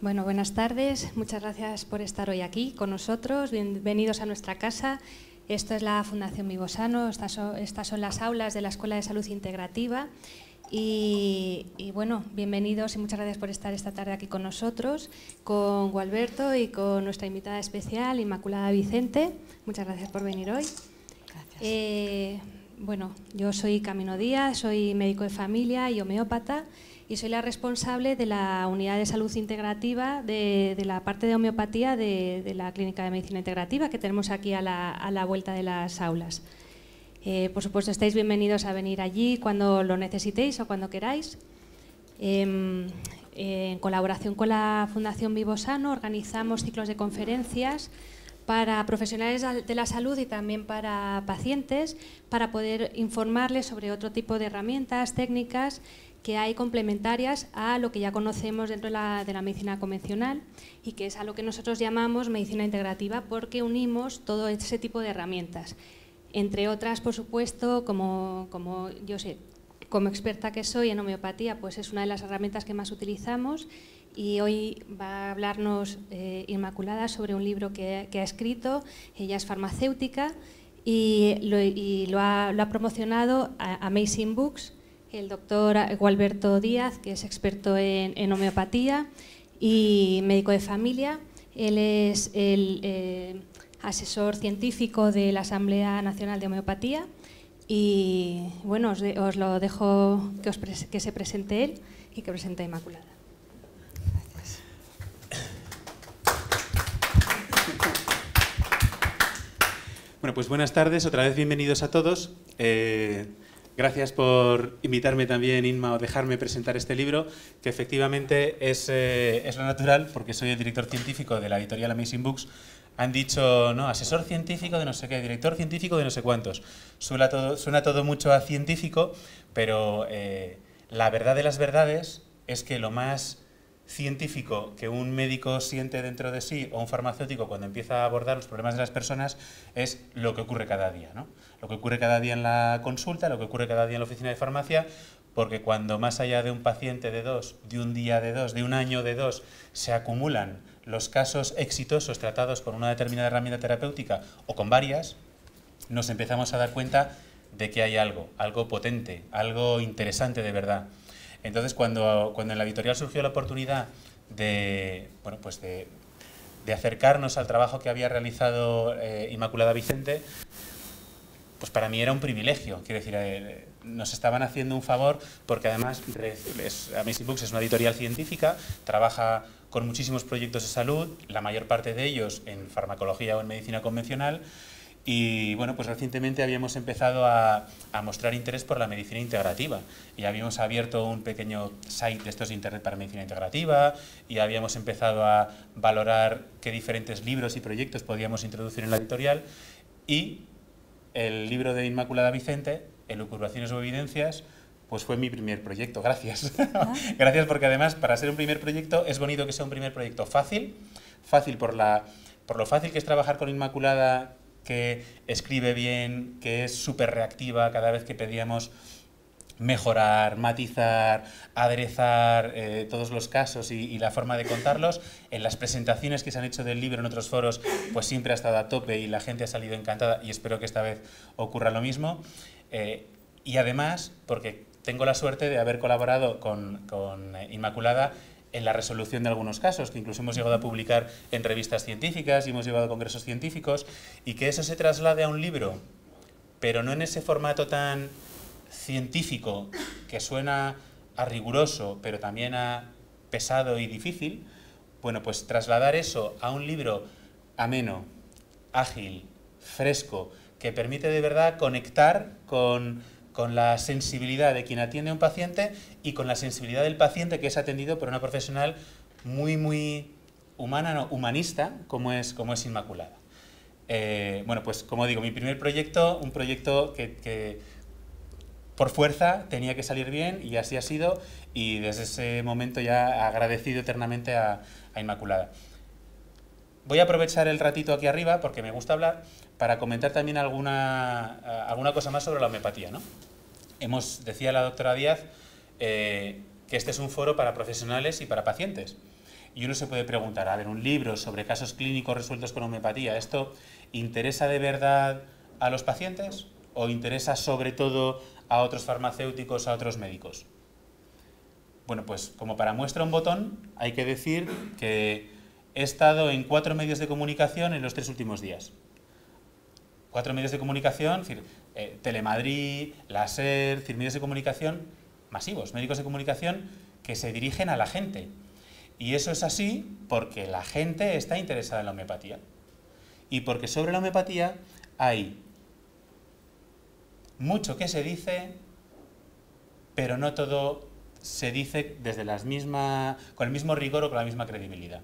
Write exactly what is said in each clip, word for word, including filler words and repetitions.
Bueno, buenas tardes, muchas gracias por estar hoy aquí con nosotros, bienvenidos a nuestra casa. Esto es la Fundación VivoSano, estas son, estas son las aulas de la Escuela de Salud Integrativa y, y bueno, bienvenidos y muchas gracias por estar esta tarde aquí con nosotros, con Gualberto y con nuestra invitada especial, Inmaculada Vicente. Muchas gracias por venir hoy. Gracias. Eh, bueno, yo soy Camino Díaz, soy médico de familia y homeópata. Y soy la responsable de la unidad de salud integrativa de, de la parte de homeopatía de, de la Clínica de Medicina Integrativa que tenemos aquí a la, a la vuelta de las aulas. Eh, por supuesto, estáis bienvenidos a venir allí cuando lo necesitéis o cuando queráis. Eh, eh, en colaboración con la Fundación VivoSano organizamos ciclos de conferencias para profesionales de la salud y también para pacientes, para poder informarles sobre otro tipo de herramientas, técnicas que hay complementarias a lo que ya conocemos dentro de la, de la medicina convencional y que es a lo que nosotros llamamos medicina integrativa porque unimos todo ese tipo de herramientas. Entre otras, por supuesto, como, como yo sé, como experta que soy en homeopatía, pues es una de las herramientas que más utilizamos y hoy va a hablarnos eh, Inmaculada sobre un libro que, que ha escrito. Ella es farmacéutica y lo, y lo, ha, lo ha promocionado a Amazing Books, el doctor Gualberto Díaz, que es experto en, en homeopatía y médico de familia. Él es el eh, asesor científico de la Asamblea Nacional de Homeopatía y bueno, os, de, os lo dejo que, os pres que se presente él y que presente a Inmaculada. Gracias. Bueno, pues buenas tardes, otra vez bienvenidos a todos. Eh, Gracias por invitarme también, Inma, o dejarme presentar este libro, que efectivamente es, eh, es lo natural, porque soy el director científico de la editorial Amazing Books. Han dicho, no, asesor científico de no sé qué, director científico de no sé cuántos. Suena todo, suena todo mucho a científico, pero eh, la verdad de las verdades es que lo más científico que un médico siente dentro de sí o un farmacéutico cuando empieza a abordar los problemas de las personas es lo que ocurre cada día, ¿no? Lo que ocurre cada día en la consulta, lo que ocurre cada día en la oficina de farmacia, porque cuando más allá de un paciente de dos, de un día de dos, de un año de dos, se acumulan los casos exitosos tratados con una determinada herramienta terapéutica o con varias, nos empezamos a dar cuenta de que hay algo, algo potente, algo interesante de verdad. Entonces, cuando, cuando en la editorial surgió la oportunidad de, bueno, pues de, de acercarnos al trabajo que había realizado eh, Inmaculada Vicente, pues para mí era un privilegio. Quiero decir, eh, nos estaban haciendo un favor porque además Amazing Books es una editorial científica, trabaja con muchísimos proyectos de salud, la mayor parte de ellos en farmacología o en medicina convencional. Y bueno, pues recientemente habíamos empezado a, a mostrar interés por la medicina integrativa y habíamos abierto un pequeño site de estos de internet para medicina integrativa y habíamos empezado a valorar qué diferentes libros y proyectos podíamos introducir en la editorial y el libro de Inmaculada Vicente, Elucubraciones o Evidencias, pues fue mi primer proyecto. Gracias. ¿Ah? Gracias porque además para ser un primer proyecto es bonito que sea un primer proyecto fácil, fácil por, la, por lo fácil que es trabajar con Inmaculada, que escribe bien, que es súper reactiva cada vez que pedíamos mejorar, matizar, aderezar eh, todos los casos y, y la forma de contarlos. En las presentaciones que se han hecho del libro en otros foros, pues siempre ha estado a tope y la gente ha salido encantada y espero que esta vez ocurra lo mismo. Eh, y además, porque tengo la suerte de haber colaborado con, con Inmaculada en la resolución de algunos casos, que incluso hemos llegado a publicar en revistas científicas y hemos llevado a congresos científicos, y que eso se traslade a un libro, pero no en ese formato tan científico que suena a riguroso, pero también a pesado y difícil. Bueno, pues trasladar eso a un libro ameno, ágil, fresco, que permite de verdad conectar con con la sensibilidad de quien atiende a un paciente y con la sensibilidad del paciente que es atendido por una profesional muy, muy humana, no, humanista, como es, como es Inmaculada. Eh, bueno, pues como digo, mi primer proyecto, un proyecto que, que por fuerza tenía que salir bien y así ha sido, y desde ese momento ya agradecido eternamente a, a Inmaculada. Voy a aprovechar el ratito aquí arriba, porque me gusta hablar, para comentar también alguna, alguna cosa más sobre la homeopatía, ¿no? Hemos, decía la doctora Díaz, eh, que este es un foro para profesionales y para pacientes. Y uno se puede preguntar, a ver, un libro sobre casos clínicos resueltos con homeopatía, ¿esto interesa de verdad a los pacientes o interesa sobre todo a otros farmacéuticos, a otros médicos? Bueno, pues como para muestra un botón, hay que decir que he estado en cuatro medios de comunicación en los tres últimos días. Cuatro medios de comunicación, es decir, eh, telemadrid, Laser, es decir, medios de comunicación masivos, médicos de comunicación que se dirigen a la gente. Y eso es así porque la gente está interesada en la homeopatía. Y porque sobre la homeopatía hay mucho que se dice, pero no todo se dice desde las mismas, con el mismo rigor o con la misma credibilidad.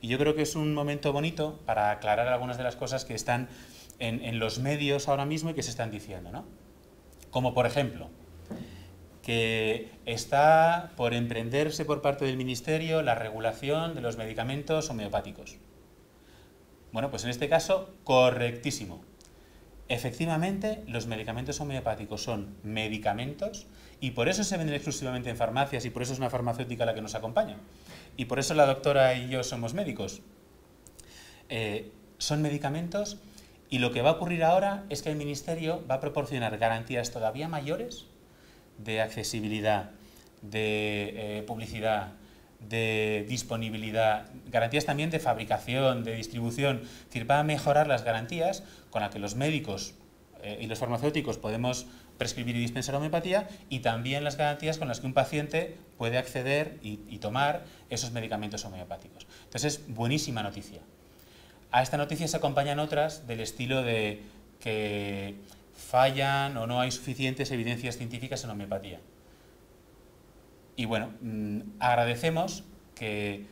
Y yo creo que es un momento bonito para aclarar algunas de las cosas que están en, en los medios ahora mismo y que se están diciendo, ¿no? Como por ejemplo, que está por emprenderse por parte del Ministerio la regulación de los medicamentos homeopáticos. Bueno, pues en este caso, correctísimo. Efectivamente, los medicamentos homeopáticos son medicamentos y por eso se venden exclusivamente en farmacias y por eso es una farmacéutica la que nos acompaña. Y por eso la doctora y yo somos médicos. Eh, son medicamentos y lo que va a ocurrir ahora es que el Ministerio va a proporcionar garantías todavía mayores de accesibilidad, de eh, publicidad, de disponibilidad, garantías también de fabricación, de distribución. Es decir, va a mejorar las garantías con las que los médicos eh, y los farmacéuticos podemos prescribir y dispensar homeopatía y también las garantías con las que un paciente puede acceder y, y tomar esos medicamentos homeopáticos. Entonces, es buenísima noticia. A esta noticia se acompañan otras del estilo de que fallan o no hay suficientes evidencias científicas en homeopatía. Y bueno, agradecemos que,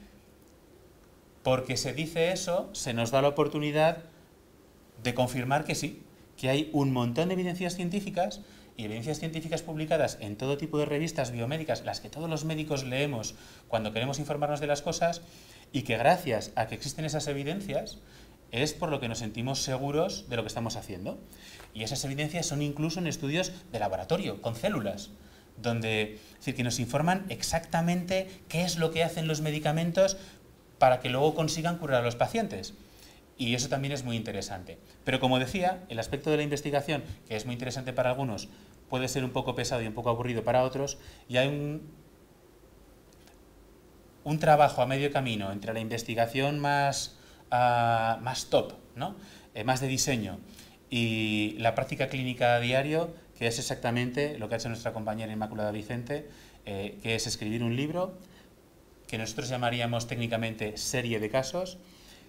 porque se dice eso, se nos da la oportunidad de confirmar que sí, que hay un montón de evidencias científicas y evidencias científicas publicadas en todo tipo de revistas biomédicas, las que todos los médicos leemos cuando queremos informarnos de las cosas, y que gracias a que existen esas evidencias es por lo que nos sentimos seguros de lo que estamos haciendo. Y esas evidencias son incluso en estudios de laboratorio, con células, donde, es decir, que nos informan exactamente qué es lo que hacen los medicamentos para que luego consigan curar a los pacientes. Y eso también es muy interesante. Pero como decía, el aspecto de la investigación, que es muy interesante para algunos, puede ser un poco pesado y un poco aburrido para otros, y hay un, un trabajo a medio camino entre la investigación más, uh, más top, ¿no? Eh, más de diseño, y la práctica clínica a diario, que es exactamente lo que ha hecho nuestra compañera Inmaculada Vicente, eh, que es escribir un libro que nosotros llamaríamos técnicamente serie de casos,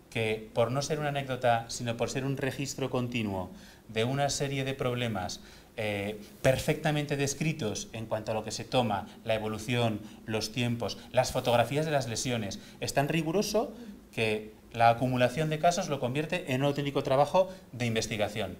que por no ser una anécdota, sino por ser un registro continuo de una serie de problemas eh, perfectamente descritos en cuanto a lo que se toma, la evolución, los tiempos, las fotografías de las lesiones, es tan riguroso que la acumulación de casos lo convierte en un auténtico trabajo de investigación.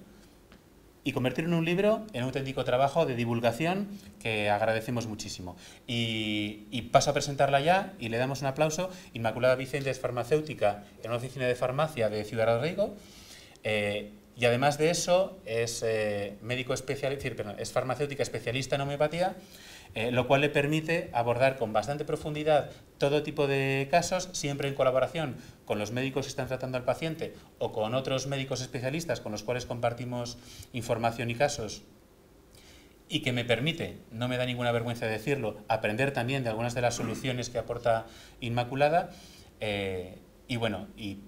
Y convertirlo en un libro, en un auténtico trabajo de divulgación que agradecemos muchísimo. Y, y paso a presentarla ya y le damos un aplauso. Inmaculada Vicente es farmacéutica en una oficina de farmacia de Ciudad Rodrigo. Eh, y además de eso es, eh, médico especial, perdón, es farmacéutica especialista en homeopatía, Eh, lo cual le permite abordar con bastante profundidad todo tipo de casos, siempre en colaboración con los médicos que están tratando al paciente o con otros médicos especialistas con los cuales compartimos información y casos, y que me permite, no me da ninguna vergüenza decirlo, aprender también de algunas de las soluciones que aporta Inmaculada, eh, y bueno, y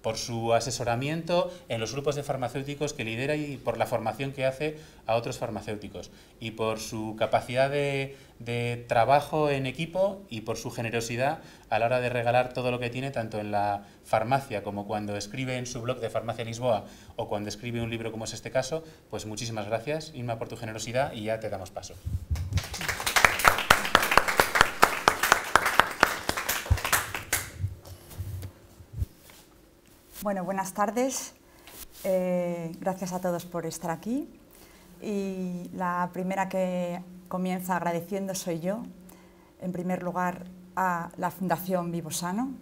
por su asesoramiento en los grupos de farmacéuticos que lidera y por la formación que hace a otros farmacéuticos y por su capacidad de, de trabajo en equipo y por su generosidad a la hora de regalar todo lo que tiene tanto en la farmacia como cuando escribe en su blog de Farmacia Lisboa o cuando escribe un libro como es este caso, pues muchísimas gracias, Inma, por tu generosidad y ya te damos paso. Bueno, buenas tardes, eh, gracias a todos por estar aquí y la primera que comienza agradeciendo soy yo, en primer lugar a la Fundación VivoSano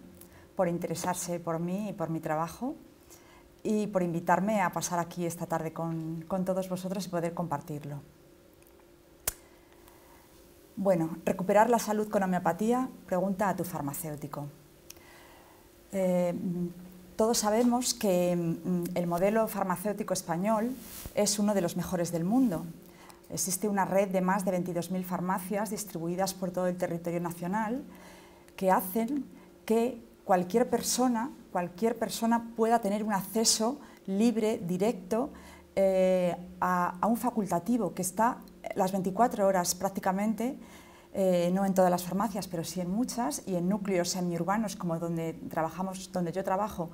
por interesarse por mí y por mi trabajo y por invitarme a pasar aquí esta tarde con, con todos vosotros y poder compartirlo. Bueno, recuperar la salud con homeopatía, pregunta a tu farmacéutico. eh, todos sabemos que el modelo farmacéutico español es uno de los mejores del mundo. Existe una red de más de veintidós mil farmacias distribuidas por todo el territorio nacional que hacen que cualquier persona, cualquier persona pueda tener un acceso libre, directo, eh, a, a un facultativo que está las veinticuatro horas prácticamente, eh, no en todas las farmacias, pero sí en muchas, y en núcleos semiurbanos como donde trabajamos, donde yo trabajo,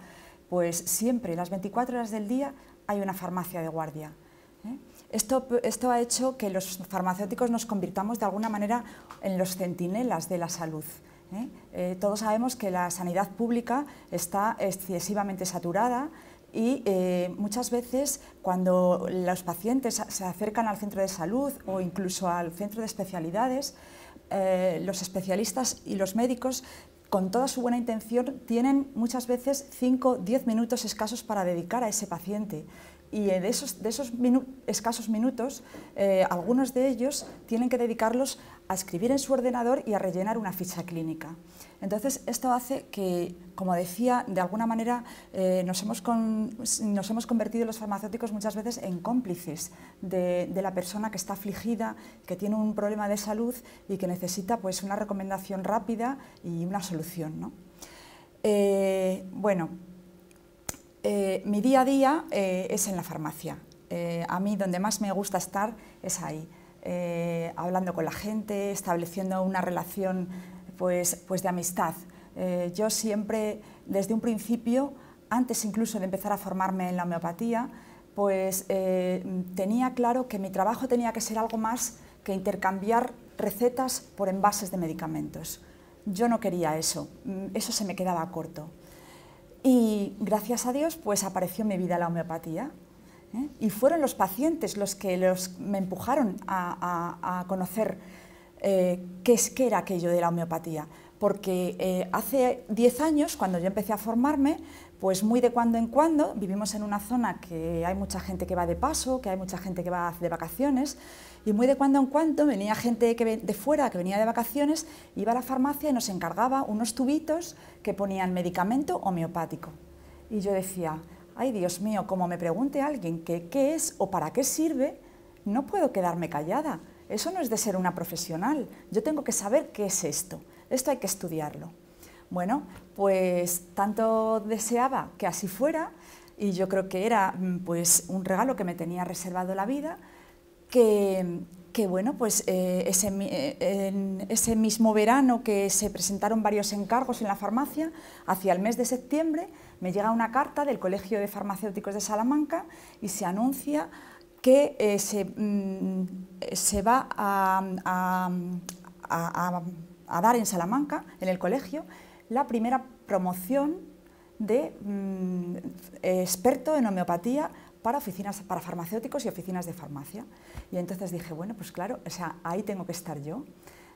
pues siempre, las veinticuatro horas del día, hay una farmacia de guardia. ¿Eh? Esto, esto ha hecho que los farmacéuticos nos convirtamos de alguna manera en los centinelas de la salud. ¿Eh? Eh, todos sabemos que la sanidad pública está excesivamente saturada y eh, muchas veces cuando los pacientes se acercan al centro de salud o incluso al centro de especialidades, eh, los especialistas y los médicos, con toda su buena intención, tienen muchas veces cinco o diez minutos escasos para dedicar a ese paciente. Y de esos, de esos minu- escasos minutos, eh, algunos de ellos tienen que dedicarlos a escribir en su ordenador y a rellenar una ficha clínica. Entonces, esto hace que, como decía, de alguna manera eh, nos, hemos con, nos hemos convertido los farmacéuticos muchas veces en cómplices de, de la persona que está afligida, que tiene un problema de salud y que necesita pues, una recomendación rápida y una solución, ¿no? Eh, bueno, Eh, mi día a día eh, es en la farmacia. Eh, a mí donde más me gusta estar es ahí, eh, hablando con la gente, estableciendo una relación pues, pues de amistad. Eh, yo siempre, desde un principio, antes incluso de empezar a formarme en la homeopatía, pues eh, tenía claro que mi trabajo tenía que ser algo más que intercambiar recetas por envases de medicamentos. Yo no quería eso, eso se me quedaba corto. Y gracias a Dios pues apareció en mi vida la homeopatía, ¿eh? Y fueron los pacientes los que los, me empujaron a, a, a conocer eh, qué es que era aquello de la homeopatía, porque eh, hace diez años, cuando yo empecé a formarme, pues muy de cuando en cuando, vivimos en una zona que hay mucha gente que va de paso, que hay mucha gente que va de vacaciones, y muy de cuando en cuando venía gente que de fuera, que venía de vacaciones, iba a la farmacia y nos encargaba unos tubitos que ponían medicamento homeopático. Y yo decía, ay Dios mío, como me pregunte alguien que, qué es o para qué sirve, no puedo quedarme callada. Eso no es de ser una profesional, yo tengo que saber qué es esto, esto hay que estudiarlo. Bueno, pues tanto deseaba que así fuera, y yo creo que era pues, un regalo que me tenía reservado la vida, Que, que bueno, pues eh, ese, eh, en ese mismo verano que se presentaron varios encargos en la farmacia, hacia el mes de septiembre me llega una carta del Colegio de Farmacéuticos de Salamanca y se anuncia que eh, se, mm, se va a, a, a, a, a dar en Salamanca, en el colegio, la primera promoción de mm, experto en homeopatía para oficinas, para farmacéuticos y oficinas de farmacia. Y entonces dije, bueno, pues claro, o sea, ahí tengo que estar yo.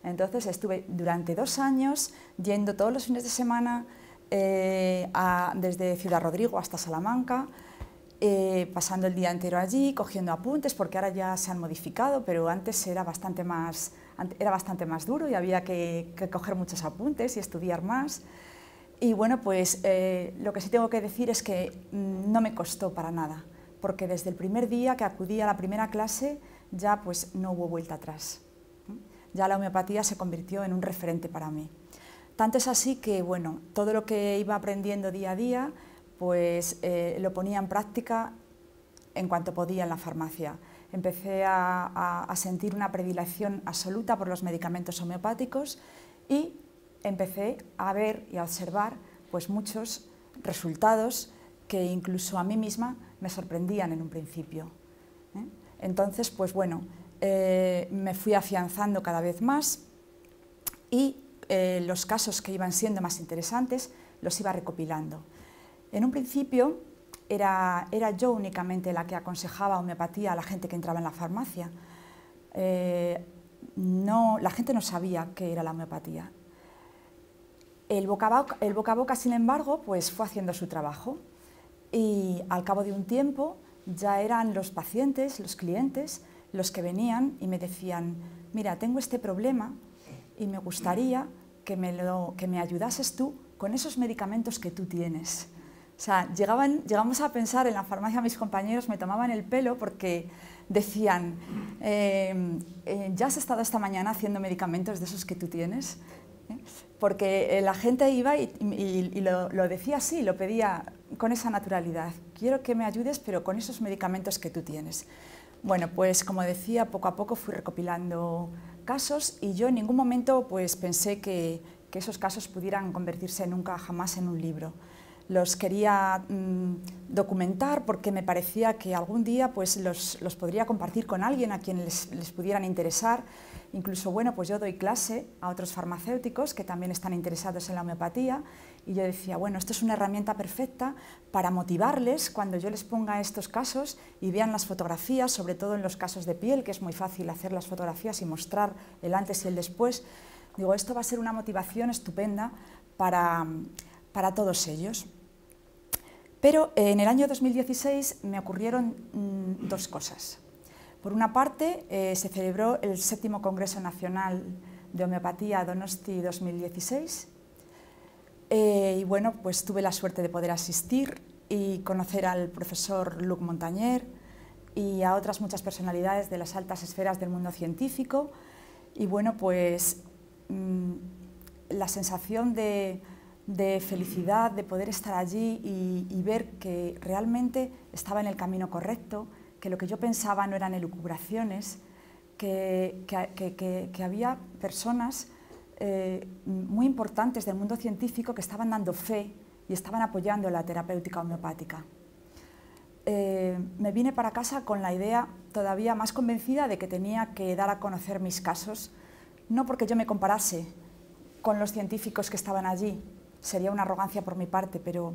Entonces estuve durante dos años yendo todos los fines de semana eh, a, desde Ciudad Rodrigo hasta Salamanca, eh, pasando el día entero allí, cogiendo apuntes, porque ahora ya se han modificado, pero antes era bastante más, era bastante más duro y había que, que coger muchos apuntes y estudiar más. Y bueno, pues eh, lo que sí tengo que decir es que mmm, no me costó para nada, porque desde el primer día que acudí a la primera clase ya pues no hubo vuelta atrás. Ya la homeopatía se convirtió en un referente para mí. Tanto es así que bueno, todo lo que iba aprendiendo día a día pues eh, lo ponía en práctica en cuanto podía en la farmacia. Empecé a, a, a sentir una predilección absoluta por los medicamentos homeopáticos y empecé a ver y a observar pues muchos resultados que incluso a mí misma me sorprendían en un principio. ¿Eh? Entonces, pues bueno, eh, me fui afianzando cada vez más y eh, los casos que iban siendo más interesantes los iba recopilando. En un principio era, era yo únicamente la que aconsejaba homeopatía a la gente que entraba en la farmacia. Eh, no, la gente no sabía qué era la homeopatía. El boca a boca, el boca a boca, sin embargo, pues fue haciendo su trabajo. Y al cabo de un tiempo ya eran los pacientes, los clientes, los que venían y me decían, mira, tengo este problema y me gustaría que me, lo, que me ayudases tú con esos medicamentos que tú tienes. O sea, llegaban, llegamos a pensar en la farmacia, mis compañeros me tomaban el pelo porque decían, eh, eh, ¿ya has estado esta mañana haciendo medicamentos de esos que tú tienes? ¿Eh? Porque eh, la gente iba y, y, y lo, lo decía así, lo pedía con esa naturalidad. Quiero que me ayudes, pero con esos medicamentos que tú tienes. Bueno, pues como decía, poco a poco fui recopilando casos y yo en ningún momento pues, pensé que, que esos casos pudieran convertirse nunca jamás en un libro. Los quería mmm, documentar porque me parecía que algún día pues, los, los podría compartir con alguien a quien les, les pudieran interesar. Incluso, bueno, pues yo doy clase a otros farmacéuticos que también están interesados en la homeopatía y yo decía, bueno, esto es una herramienta perfecta para motivarles cuando yo les ponga estos casos y vean las fotografías, sobre todo en los casos de piel, que es muy fácil hacer las fotografías y mostrar el antes y el después. Digo, esto va a ser una motivación estupenda para, para todos ellos. Pero en el año dos mil dieciséis me ocurrieron mmm, dos cosas. Por una parte, eh, se celebró el séptimo Congreso Nacional de Homeopatía Donosti dos mil dieciséis eh, y bueno, pues tuve la suerte de poder asistir y conocer al profesor Luc Montagnier y a otras muchas personalidades de las altas esferas del mundo científico y bueno, pues mmm, la sensación de... de felicidad, de poder estar allí y, y ver que realmente estaba en el camino correcto, que lo que yo pensaba no eran elucubraciones, que, que, que, que había personas eh, muy importantes del mundo científico que estaban dando fe y estaban apoyando la terapéutica homeopática. Eh, me vine para casa con la idea todavía más convencida de que tenía que dar a conocer mis casos, no porque yo me comparase con los científicos que estaban allí, sería una arrogancia por mi parte, pero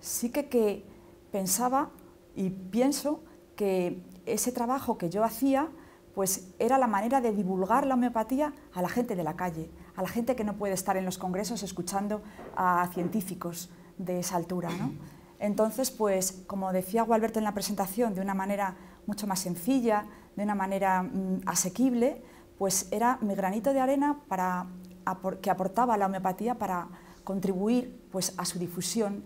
sí que, que pensaba y pienso que ese trabajo que yo hacía pues era la manera de divulgar la homeopatía a la gente de la calle, a la gente que no puede estar en los congresos escuchando a científicos de esa altura, ¿no? Entonces, pues como decía Gualberto en la presentación, de una manera mucho más sencilla, de una manera mm, asequible, pues era mi granito de arena para, que aportaba la homeopatía para contribuir pues, a su difusión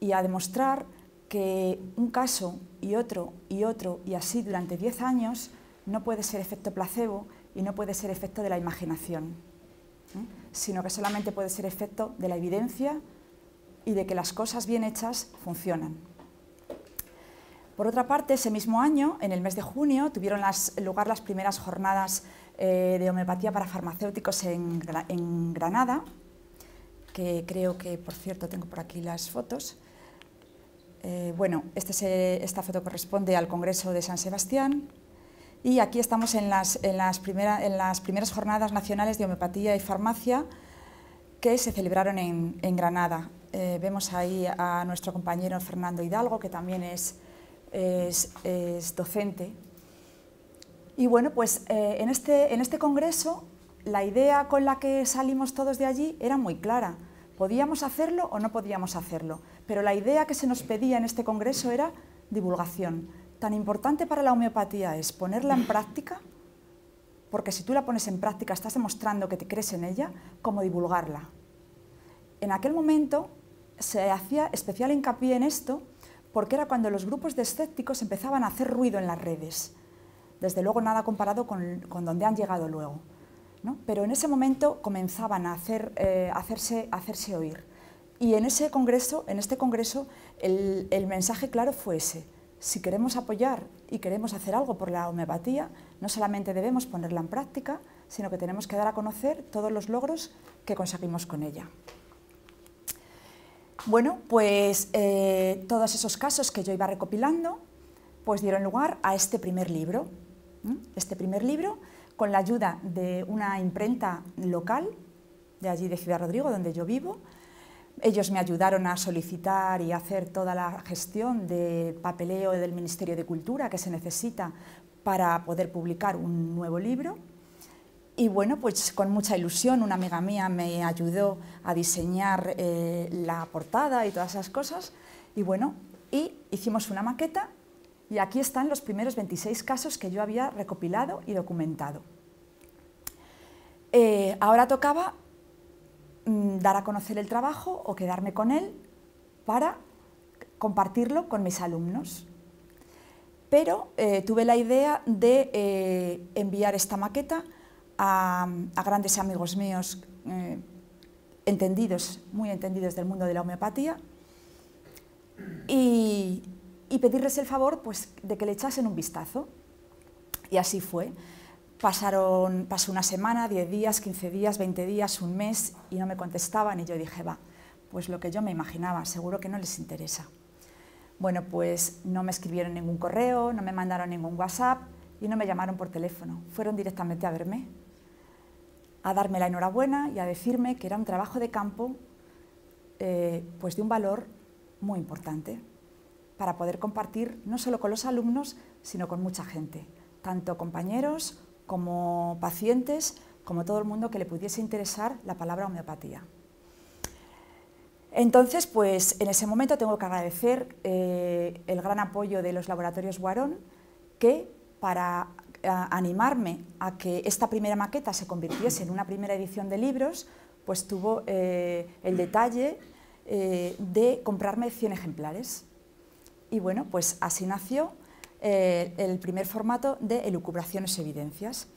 y a demostrar que un caso y otro y otro y así durante diez años no puede ser efecto placebo y no puede ser efecto de la imaginación, ¿eh? Sino que solamente puede ser efecto de la evidencia y de que las cosas bien hechas funcionan. Por otra parte, ese mismo año, en el mes de junio, tuvieron las, lugar las primeras jornadas eh, de homeopatía para farmacéuticos en, en Granada, que creo que, por cierto, tengo por aquí las fotos. Eh, bueno, este se, esta foto corresponde al Congreso de San Sebastián y aquí estamos en las, en, las primera, en las primeras jornadas nacionales de homeopatía y farmacia que se celebraron en, en Granada. Eh, vemos ahí a nuestro compañero Fernando Hidalgo, que también es, es, es docente. Y bueno, pues eh, en, este, en este congreso la idea con la que salimos todos de allí era muy clara. Podíamos hacerlo o no podíamos hacerlo, pero la idea que se nos pedía en este congreso era divulgación. Tan importante para la homeopatía es ponerla en práctica, porque si tú la pones en práctica estás demostrando que te crees en ella, como divulgarla. En aquel momento se hacía especial hincapié en esto, porque era cuando los grupos de escépticos empezaban a hacer ruido en las redes. Desde luego nada comparado con, con donde han llegado luego, ¿no? Pero en ese momento comenzaban a, hacer, eh, hacerse, a hacerse oír. Y en, ese congreso, en este congreso el, el mensaje claro fue ese. Si queremos apoyar y queremos hacer algo por la homeopatía, no solamente debemos ponerla en práctica, sino que tenemos que dar a conocer todos los logros que conseguimos con ella. Bueno, pues eh, todos esos casos que yo iba recopilando, pues dieron lugar a este primer libro. ¿Mm? Este primer libro, con la ayuda de una imprenta local, de allí de Ciudad Rodrigo, donde yo vivo. Ellos me ayudaron a solicitar y a hacer toda la gestión del papeleo del Ministerio de Cultura que se necesita para poder publicar un nuevo libro. Y bueno, pues con mucha ilusión una amiga mía me ayudó a diseñar eh, la portada y todas esas cosas. Y bueno, y hicimos una maqueta. Y aquí están los primeros veintiséis casos que yo había recopilado y documentado. Eh, ahora tocaba dar a conocer el trabajo o quedarme con él para compartirlo con mis alumnos. Pero eh, tuve la idea de eh, enviar esta maqueta a, a grandes amigos míos, eh, entendidos, muy entendidos del mundo de la homeopatía, y, y pedirles el favor pues, de que le echasen un vistazo. Y así fue. Pasaron, pasó una semana, diez días, quince días, veinte días, un mes, y no me contestaban, y yo dije, va, pues lo que yo me imaginaba, seguro que no les interesa. Bueno, pues no me escribieron ningún correo, no me mandaron ningún WhatsApp y no me llamaron por teléfono. Fueron directamente a verme, a darme la enhorabuena y a decirme que era un trabajo de campo eh, pues de un valor muy importante para poder compartir no solo con los alumnos, sino con mucha gente, tanto compañeros como pacientes, como todo el mundo que le pudiese interesar la palabra homeopatía. Entonces, pues en ese momento tengo que agradecer eh, el gran apoyo de los Laboratorios Guarón, que para a, animarme a que esta primera maqueta se convirtiese en una primera edición de libros, pues tuvo eh, el detalle eh, de comprarme cien ejemplares. Y bueno, pues así nació eh, el primer formato de Elucubraciones y Evidencias.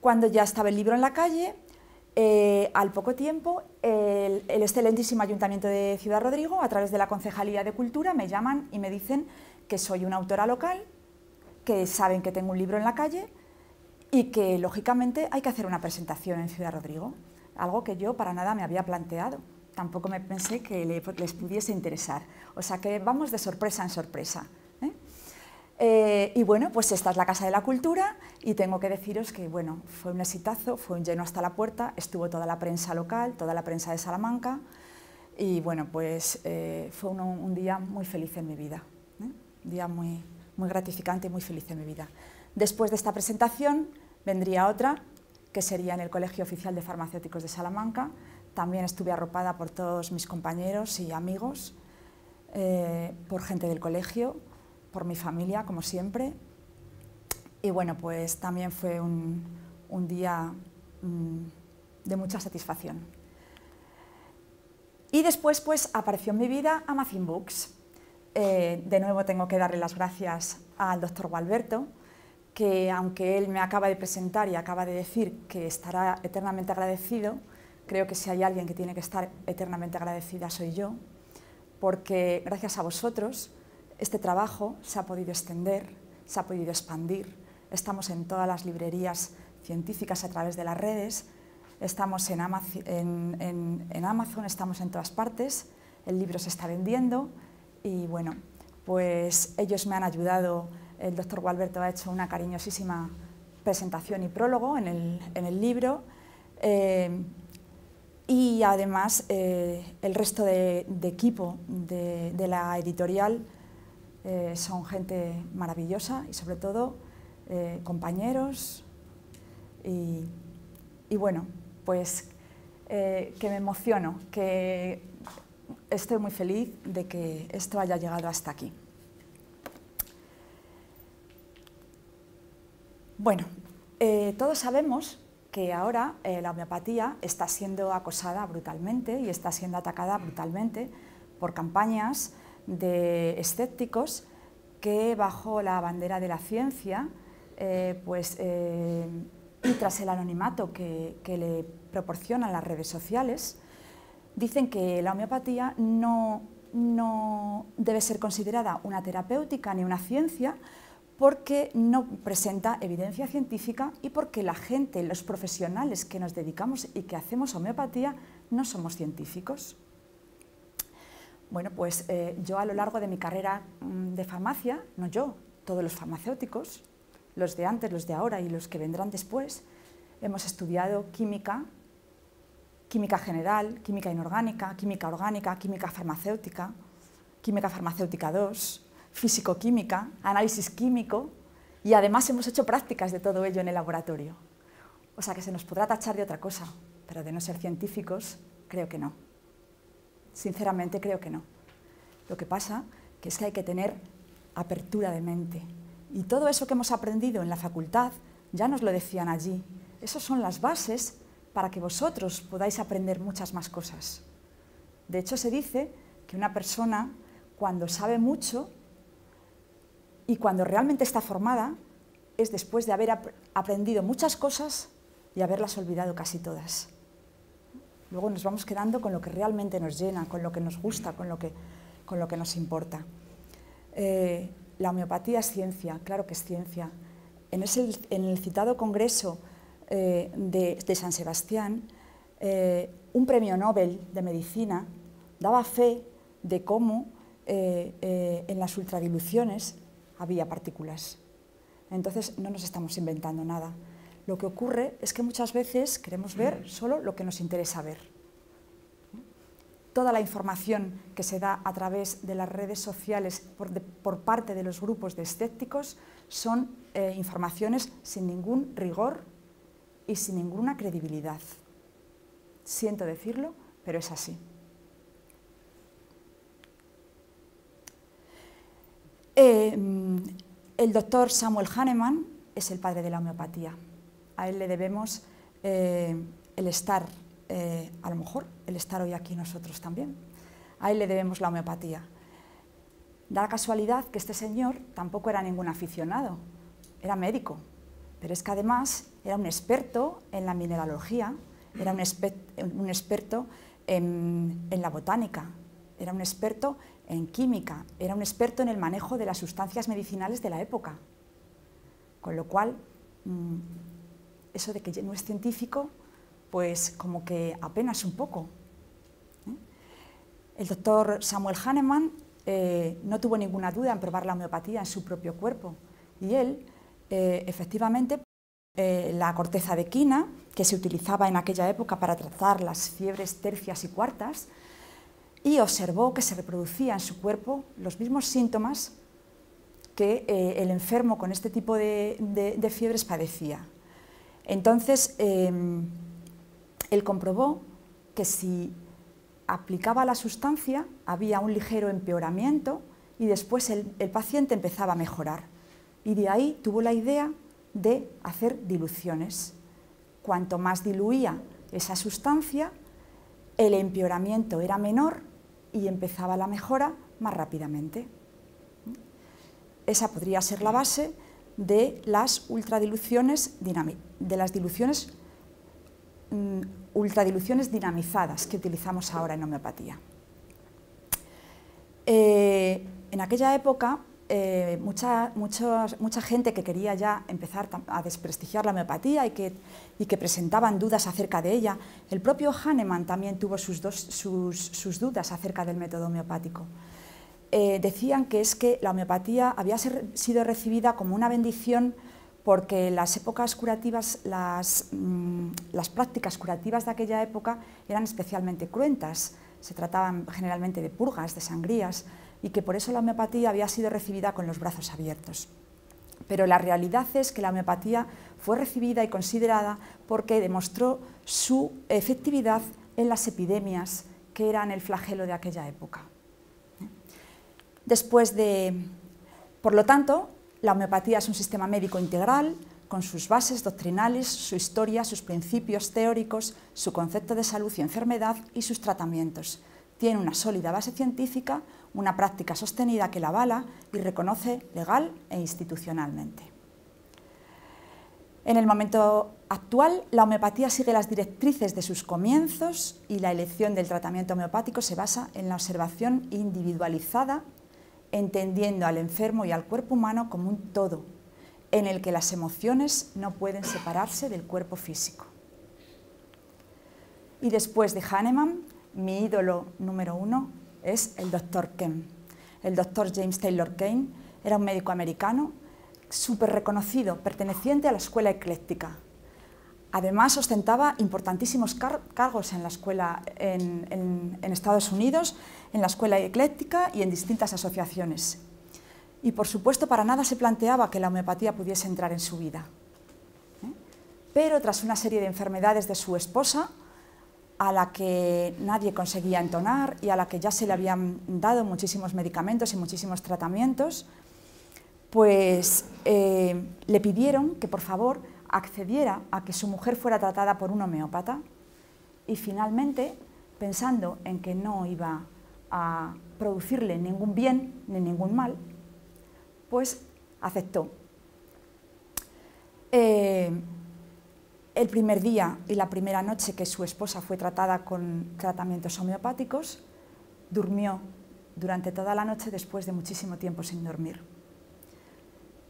Cuando ya estaba el libro en la calle, Eh, al poco tiempo, el, el excelentísimo Ayuntamiento de Ciudad Rodrigo, a través de la Concejalía de Cultura, me llaman y me dicen que soy una autora local, que saben que tengo un libro en la calle y que, lógicamente, hay que hacer una presentación en Ciudad Rodrigo, algo que yo para nada me había planteado, tampoco me pensé que le, les pudiese interesar, o sea que vamos de sorpresa en sorpresa, ¿eh? Eh, y bueno, pues esta es la Casa de la Cultura y tengo que deciros que, bueno, fue un exitazo, fue un lleno hasta la puerta, estuvo toda la prensa local, toda la prensa de Salamanca y, bueno, pues eh, fue un, un día muy feliz en mi vida, ¿eh? Un día muy, muy gratificante y muy feliz en mi vida. Después de esta presentación vendría otra, que sería en el Colegio Oficial de Farmacéuticos de Salamanca. También estuve arropada por todos mis compañeros y amigos, eh, por gente del colegio, por mi familia, como siempre, y bueno, pues también fue un, un día mmm, de mucha satisfacción. Y después, pues, apareció en mi vida Amazing Books. Eh, de nuevo tengo que darle las gracias al doctor Gualberto, que aunque él me acaba de presentar y acaba de decir que estará eternamente agradecido, creo que si hay alguien que tiene que estar eternamente agradecida soy yo, porque gracias a vosotros este trabajo se ha podido extender, se ha podido expandir. Estamos en todas las librerías científicas a través de las redes, estamos en Amazon, en, en, en Amazon, estamos en todas partes, el libro se está vendiendo y bueno, pues ellos me han ayudado. El doctor Gualberto ha hecho una cariñosísima presentación y prólogo en el, en el libro eh, y además eh, el resto de, de equipo de, de la editorial Eh, son gente maravillosa y sobre todo eh, compañeros y, y bueno, pues eh, que me emociono, que estoy muy feliz de que esto haya llegado hasta aquí. Bueno, eh, todos sabemos que ahora eh, la homeopatía está siendo acosada brutalmente y está siendo atacada brutalmente por campañas de escépticos que bajo la bandera de la ciencia eh, pues, eh, y tras el anonimato que, que le proporcionan las redes sociales, dicen que la homeopatía no, no debe ser considerada una terapéutica ni una ciencia porque no presenta evidencia científica y porque la gente, los profesionales que nos dedicamos y que hacemos homeopatía no somos científicos. Bueno, pues eh, yo a lo largo de mi carrera mmm, de farmacia, no yo, todos los farmacéuticos, los de antes, los de ahora y los que vendrán después, hemos estudiado química, química general, química inorgánica, química orgánica, química farmacéutica, química farmacéutica dos, físico-química, análisis químico y además hemos hecho prácticas de todo ello en el laboratorio. O sea que se nos podrá tachar de otra cosa, pero de no ser científicos, creo que no. Sinceramente creo que no. Lo que pasa que es que hay que tener apertura de mente. Y todo eso que hemos aprendido en la facultad ya nos lo decían allí. Esas son las bases para que vosotros podáis aprender muchas más cosas. De hecho, se dice que una persona, cuando sabe mucho y cuando realmente está formada, es después de haber ap- aprendido muchas cosas y haberlas olvidado casi todas. Luego nos vamos quedando con lo que realmente nos llena, con lo que nos gusta, con lo que, con lo que nos importa. Eh, la homeopatía es ciencia, claro que es ciencia. En, ese, en el citado congreso eh, de, de San Sebastián, eh, un premio Nobel de Medicina daba fe de cómo eh, eh, en las ultradiluciones había partículas. Entonces no nos estamos inventando nada. Lo que ocurre es que muchas veces queremos ver solo lo que nos interesa ver. Toda la información que se da a través de las redes sociales por, de, por parte de los grupos de escépticos son eh, informaciones sin ningún rigor y sin ninguna credibilidad. Siento decirlo, pero es así. Eh, el doctor Samuel Hahnemann es el padre de la homeopatía. A él le debemos eh, el estar, eh, a lo mejor, el estar hoy aquí nosotros también. A él le debemos la homeopatía. Da la casualidad que este señor tampoco era ningún aficionado, era médico, pero es que además era un experto en la mineralogía, era un, exper un experto en, en la botánica, era un experto en química, era un experto en el manejo de las sustancias medicinales de la época. Con lo cual, mmm, eso de que no es científico, pues como que apenas un poco. ¿Eh? El doctor Samuel Hahnemann eh, no tuvo ninguna duda en probar la homeopatía en su propio cuerpo y él, eh, efectivamente, eh, la corteza de quina, que se utilizaba en aquella época para tratar las fiebres tercias y cuartas, y observó que se reproducía en su cuerpo los mismos síntomas que eh, el enfermo con este tipo de, de, de fiebres padecía. Entonces, eh, él comprobó que si aplicaba la sustancia había un ligero empeoramiento y después el, el paciente empezaba a mejorar. Y de ahí tuvo la idea de hacer diluciones. Cuanto más diluía esa sustancia, el empeoramiento era menor y empezaba la mejora más rápidamente. Esa podría ser la base de las ultradiluciones, de las diluciones, mmm, ultradiluciones dinamizadas que utilizamos ahora en homeopatía. Eh, en aquella época, eh, mucha, mucha, mucha gente que quería ya empezar a desprestigiar la homeopatía y que, y que presentaban dudas acerca de ella, el propio Hahnemann también tuvo sus, dos, sus, sus dudas acerca del método homeopático. Eh, decían que es que la homeopatía había ser, sido recibida como una bendición porque las épocas curativas, las, mmm, las prácticas curativas de aquella época eran especialmente cruentas, se trataban generalmente de purgas, de sangrías, y que por eso la homeopatía había sido recibida con los brazos abiertos. Pero la realidad es que la homeopatía fue recibida y considerada porque demostró su efectividad en las epidemias que eran el flagelo de aquella época. Después de, por lo tanto, la homeopatía es un sistema médico integral, con sus bases doctrinales, su historia, sus principios teóricos, su concepto de salud y enfermedad y sus tratamientos. Tiene una sólida base científica, una práctica sostenida que la avala y reconoce legal e institucionalmente. En el momento actual, la homeopatía sigue las directrices de sus comienzos y la elección del tratamiento homeopático se basa en la observación individualizada, entendiendo al enfermo y al cuerpo humano como un todo, en el que las emociones no pueden separarse del cuerpo físico. Y después de Hahnemann, mi ídolo número uno es el doctor Kane. El doctor James Taylor Kane era un médico americano súper reconocido, perteneciente a la escuela ecléctica. Además, ostentaba importantísimos car cargos en la escuela en, en, en Estados Unidos, en la escuela ecléctica y en distintas asociaciones. Y, por supuesto, para nada se planteaba que la homeopatía pudiese entrar en su vida. ¿Eh? Pero, tras una serie de enfermedades de su esposa, a la que nadie conseguía entonar y a la que ya se le habían dado muchísimos medicamentos y muchísimos tratamientos, pues eh, le pidieron que, por favor, accediera a que su mujer fuera tratada por un homeópata y finalmente, pensando en que no iba a producirle ningún bien ni ningún mal, pues aceptó. Eh, el primer día y la primera noche que su esposa fue tratada con tratamientos homeopáticos, durmió durante toda la noche después de muchísimo tiempo sin dormir.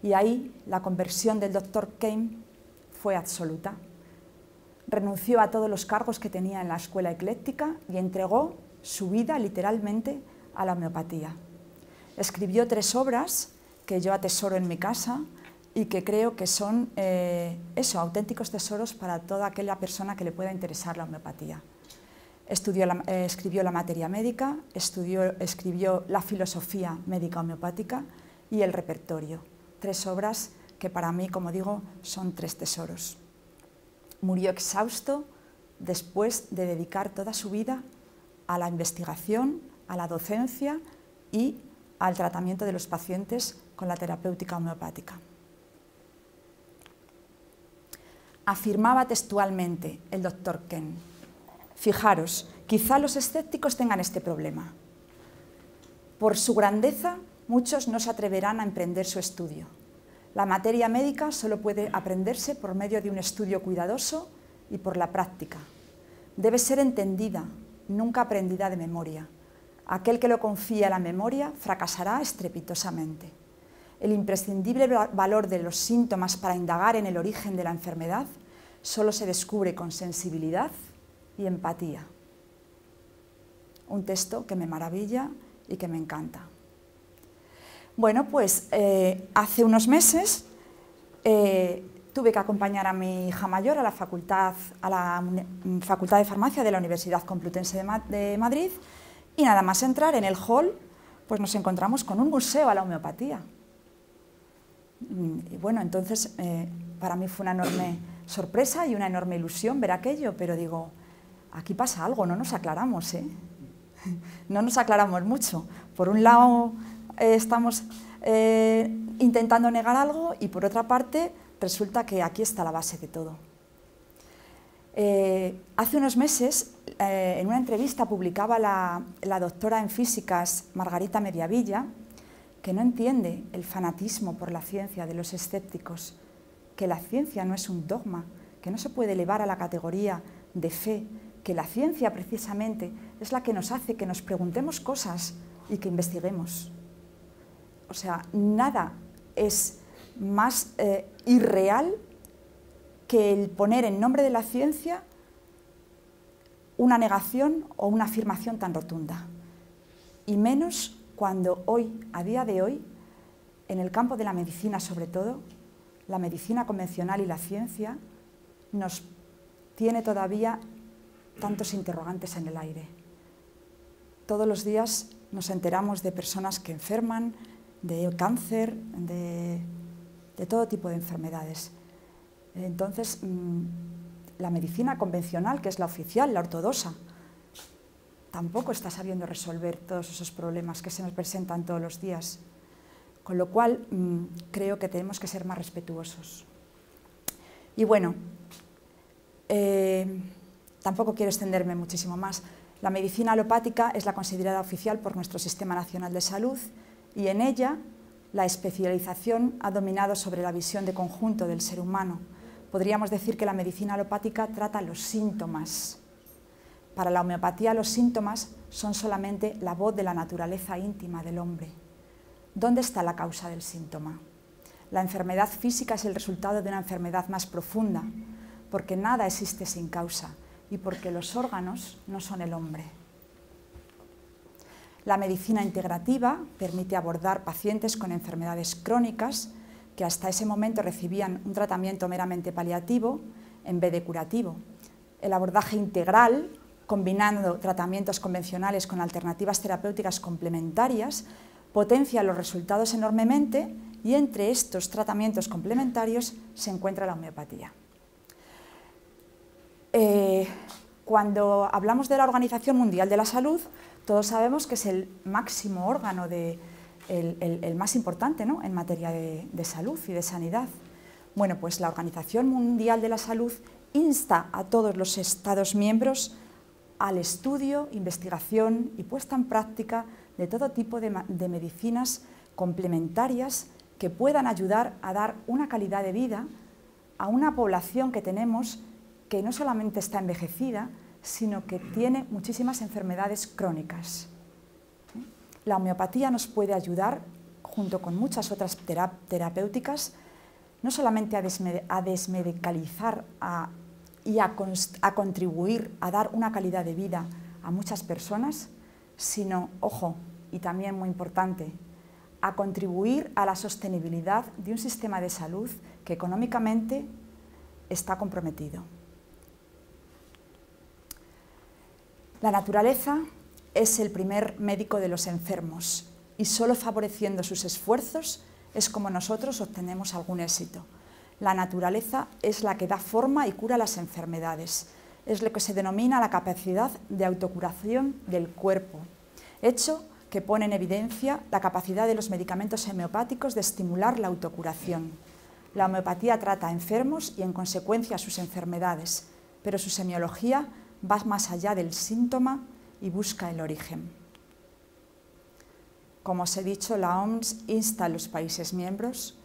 Y ahí la conversión del doctor Kane fue absoluta. Renunció a todos los cargos que tenía en la escuela ecléctica y entregó su vida literalmente a la homeopatía. Escribió tres obras que yo atesoro en mi casa y que creo que son eh, eso, auténticos tesoros para toda aquella persona que le pueda interesar la homeopatía. Estudió la, eh, escribió la materia médica, estudió, escribió la filosofía médica homeopática y el repertorio. Tres obras que para mí, como digo, son tres tesoros. Murió exhausto después de dedicar toda su vida a la investigación, a la docencia y al tratamiento de los pacientes con la terapéutica homeopática. Afirmaba textualmente el doctor Kane: fijaros, quizá los escépticos tengan este problema. Por su grandeza, muchos no se atreverán a emprender su estudio. La materia médica solo puede aprenderse por medio de un estudio cuidadoso y por la práctica. Debe ser entendida, nunca aprendida de memoria. Aquel que lo confía a la memoria fracasará estrepitosamente. El imprescindible valor de los síntomas para indagar en el origen de la enfermedad solo se descubre con sensibilidad y empatía. Un texto que me maravilla y que me encanta. Bueno, pues eh, hace unos meses eh, tuve que acompañar a mi hija mayor a la Facultad, a la um, Facultad de Farmacia de la Universidad Complutense de, Ma de Madrid, y nada más entrar en el hall, pues nos encontramos con un museo a la homeopatía. Y bueno, entonces eh, para mí fue una enorme sorpresa y una enorme ilusión ver aquello, pero digo, aquí pasa algo, no nos aclaramos, ¿eh? No nos aclaramos mucho. Por un lado estamos eh, intentando negar algo y por otra parte resulta que aquí está la base de todo. Eh, hace unos meses eh, en una entrevista publicaba la, la doctora en físicas Margarita Mediavilla que no entiende el fanatismo por la ciencia de los escépticos, que la ciencia no es un dogma, que no se puede elevar a la categoría de fe, que la ciencia precisamente es la que nos hace que nos preguntemos cosas y que investiguemos. O sea, nada es más eh, irreal que el poner en nombre de la ciencia una negación o una afirmación tan rotunda. Y menos cuando hoy, a día de hoy, en el campo de la medicina sobre todo, la medicina convencional y la ciencia nos tiene todavía tantos interrogantes en el aire. Todos los días nos enteramos de personas que enferman, de cáncer, de, de todo tipo de enfermedades. Entonces, la medicina convencional, que es la oficial, la ortodoxa, tampoco está sabiendo resolver todos esos problemas que se nos presentan todos los días. Con lo cual, creo que tenemos que ser más respetuosos. Y bueno, eh, tampoco quiero extenderme muchísimo más. La medicina alopática es la considerada oficial por nuestro Sistema Nacional de Salud, y en ella la especialización ha dominado sobre la visión de conjunto del ser humano. Podríamos decir que la medicina alopática trata los síntomas. Para la homeopatía los síntomas son solamente la voz de la naturaleza íntima del hombre. ¿Dónde está la causa del síntoma? La enfermedad física es el resultado de una enfermedad más profunda, porque nada existe sin causa y porque los órganos no son el hombre. La medicina integrativa permite abordar pacientes con enfermedades crónicas que hasta ese momento recibían un tratamiento meramente paliativo en vez de curativo. El abordaje integral, combinando tratamientos convencionales con alternativas terapéuticas complementarias, potencia los resultados enormemente y entre estos tratamientos complementarios se encuentra la homeopatía. Eh, cuando hablamos de la Organización Mundial de la Salud, todos sabemos que es el máximo órgano, de, el, el, el más importante, ¿no?, en materia de, de salud y de sanidad. Bueno, pues la Organización Mundial de la Salud insta a todos los Estados miembros al estudio, investigación y puesta en práctica de todo tipo de, de medicinas complementarias que puedan ayudar a dar una calidad de vida a una población que tenemos que no solamente está envejecida, sino que tiene muchísimas enfermedades crónicas. La homeopatía nos puede ayudar, junto con muchas otras terapéuticas, no solamente a, desmed a desmedicalizar a, y a, a contribuir a dar una calidad de vida a muchas personas, sino, ojo, y también muy importante, a contribuir a la sostenibilidad de un sistema de salud que económicamente está comprometido. La naturaleza es el primer médico de los enfermos y solo favoreciendo sus esfuerzos es como nosotros obtenemos algún éxito. La naturaleza es la que da forma y cura las enfermedades. Es lo que se denomina la capacidad de autocuración del cuerpo, hecho que pone en evidencia la capacidad de los medicamentos homeopáticos de estimular la autocuración. La homeopatía trata a enfermos y en consecuencia sus enfermedades, pero su semiología va más allá del síntoma y busca el origen. Como os he dicho, la O M S insta a los países miembros.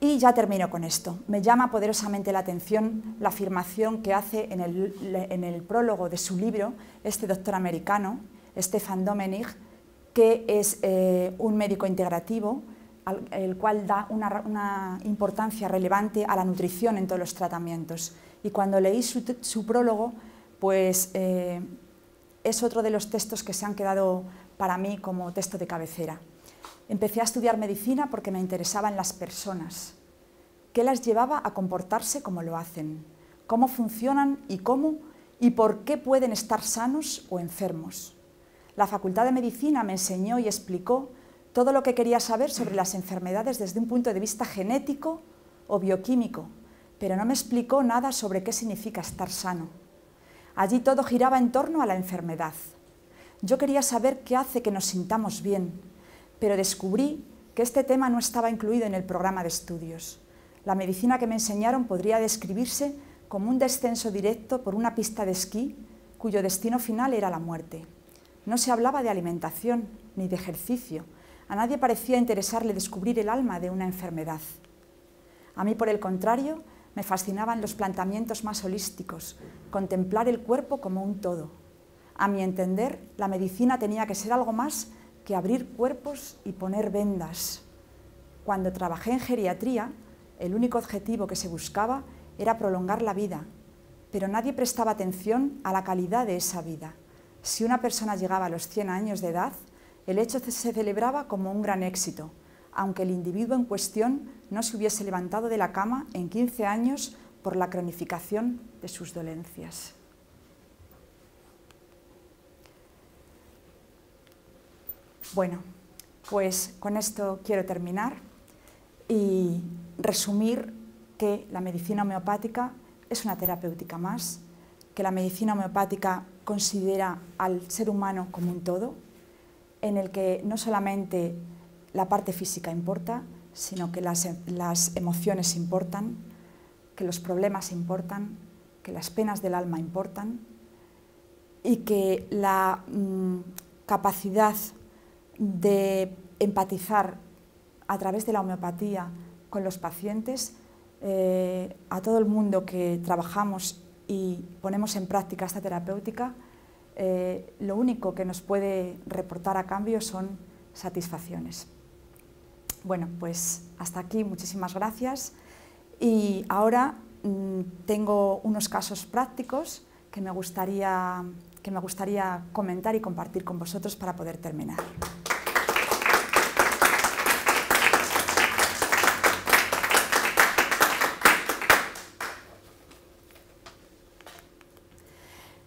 Y ya termino con esto. Me llama poderosamente la atención la afirmación que hace en el, en el prólogo de su libro este doctor americano, Stefan Domenich, que es eh, un médico integrativo, al, el cual da una, una importancia relevante a la nutrición en todos los tratamientos. Y cuando leí su, su prólogo, pues eh, es otro de los textos que se han quedado para mí como texto de cabecera. Empecé a estudiar medicina porque me interesaban las personas, qué las llevaba a comportarse como lo hacen, cómo funcionan y cómo y por qué pueden estar sanos o enfermos. La Facultad de Medicina me enseñó y explicó todo lo que quería saber sobre las enfermedades desde un punto de vista genético o bioquímico, pero no me explicó nada sobre qué significa estar sano. Allí todo giraba en torno a la enfermedad. Yo quería saber qué hace que nos sintamos bien, pero descubrí que este tema no estaba incluido en el programa de estudios. La medicina que me enseñaron podría describirse como un descenso directo por una pista de esquí cuyo destino final era la muerte. No se hablaba de alimentación ni de ejercicio. A nadie parecía interesarle descubrir el alma de una enfermedad. A mí, por el contrario, me fascinaban los planteamientos más holísticos, contemplar el cuerpo como un todo. A mi entender, la medicina tenía que ser algo más que abrir cuerpos y poner vendas. Cuando trabajé en geriatría, el único objetivo que se buscaba era prolongar la vida, pero nadie prestaba atención a la calidad de esa vida. Si una persona llegaba a los cien años de edad, el hecho se celebraba como un gran éxito, aunque el individuo en cuestión no se hubiese levantado de la cama en quince años por la cronificación de sus dolencias. Bueno, pues con esto quiero terminar y resumir que la medicina homeopática es una terapéutica más, que la medicina homeopática considera al ser humano como un todo, en el que no solamente la parte física importa, sino que las, las emociones importan, que los problemas importan, que las penas del alma importan y que la mmm, capacidad de empatizar a través de la homeopatía con los pacientes, eh, a todo el mundo que trabajamos y ponemos en práctica esta terapéutica, eh, lo único que nos puede reportar a cambio son satisfacciones. Bueno, pues hasta aquí, muchísimas gracias. Y ahora mmm, tengo unos casos prácticos que me gustaría, que me gustaría comentar y compartir con vosotros para poder terminar.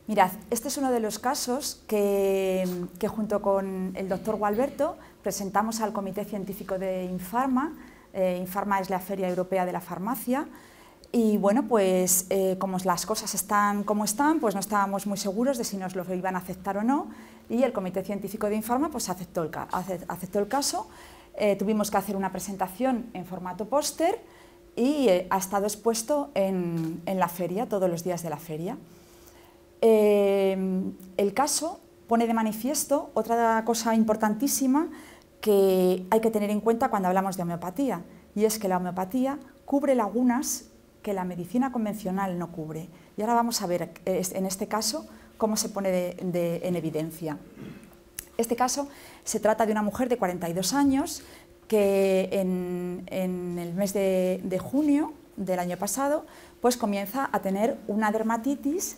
Mirad, este es uno de los casos que, que junto con el doctor Gualberto presentamos al Comité Científico de Infarma. Eh, Infarma es la Feria Europea de la Farmacia y bueno, pues eh, como las cosas están como están, pues no estábamos muy seguros de si nos lo iban a aceptar o no y el Comité Científico de Infarma pues aceptó el, aceptó el caso. Eh, tuvimos que hacer una presentación en formato póster y eh, ha estado expuesto en, en la feria, todos los días de la feria. Eh, el caso pone de manifiesto otra cosa importantísima que hay que tener en cuenta cuando hablamos de homeopatía, y es que la homeopatía cubre lagunas que la medicina convencional no cubre. Y ahora vamos a ver en este caso cómo se pone de, de, en evidencia. Este caso se trata de una mujer de cuarenta y dos años que en, en el mes de, de junio del año pasado pues comienza a tener una dermatitis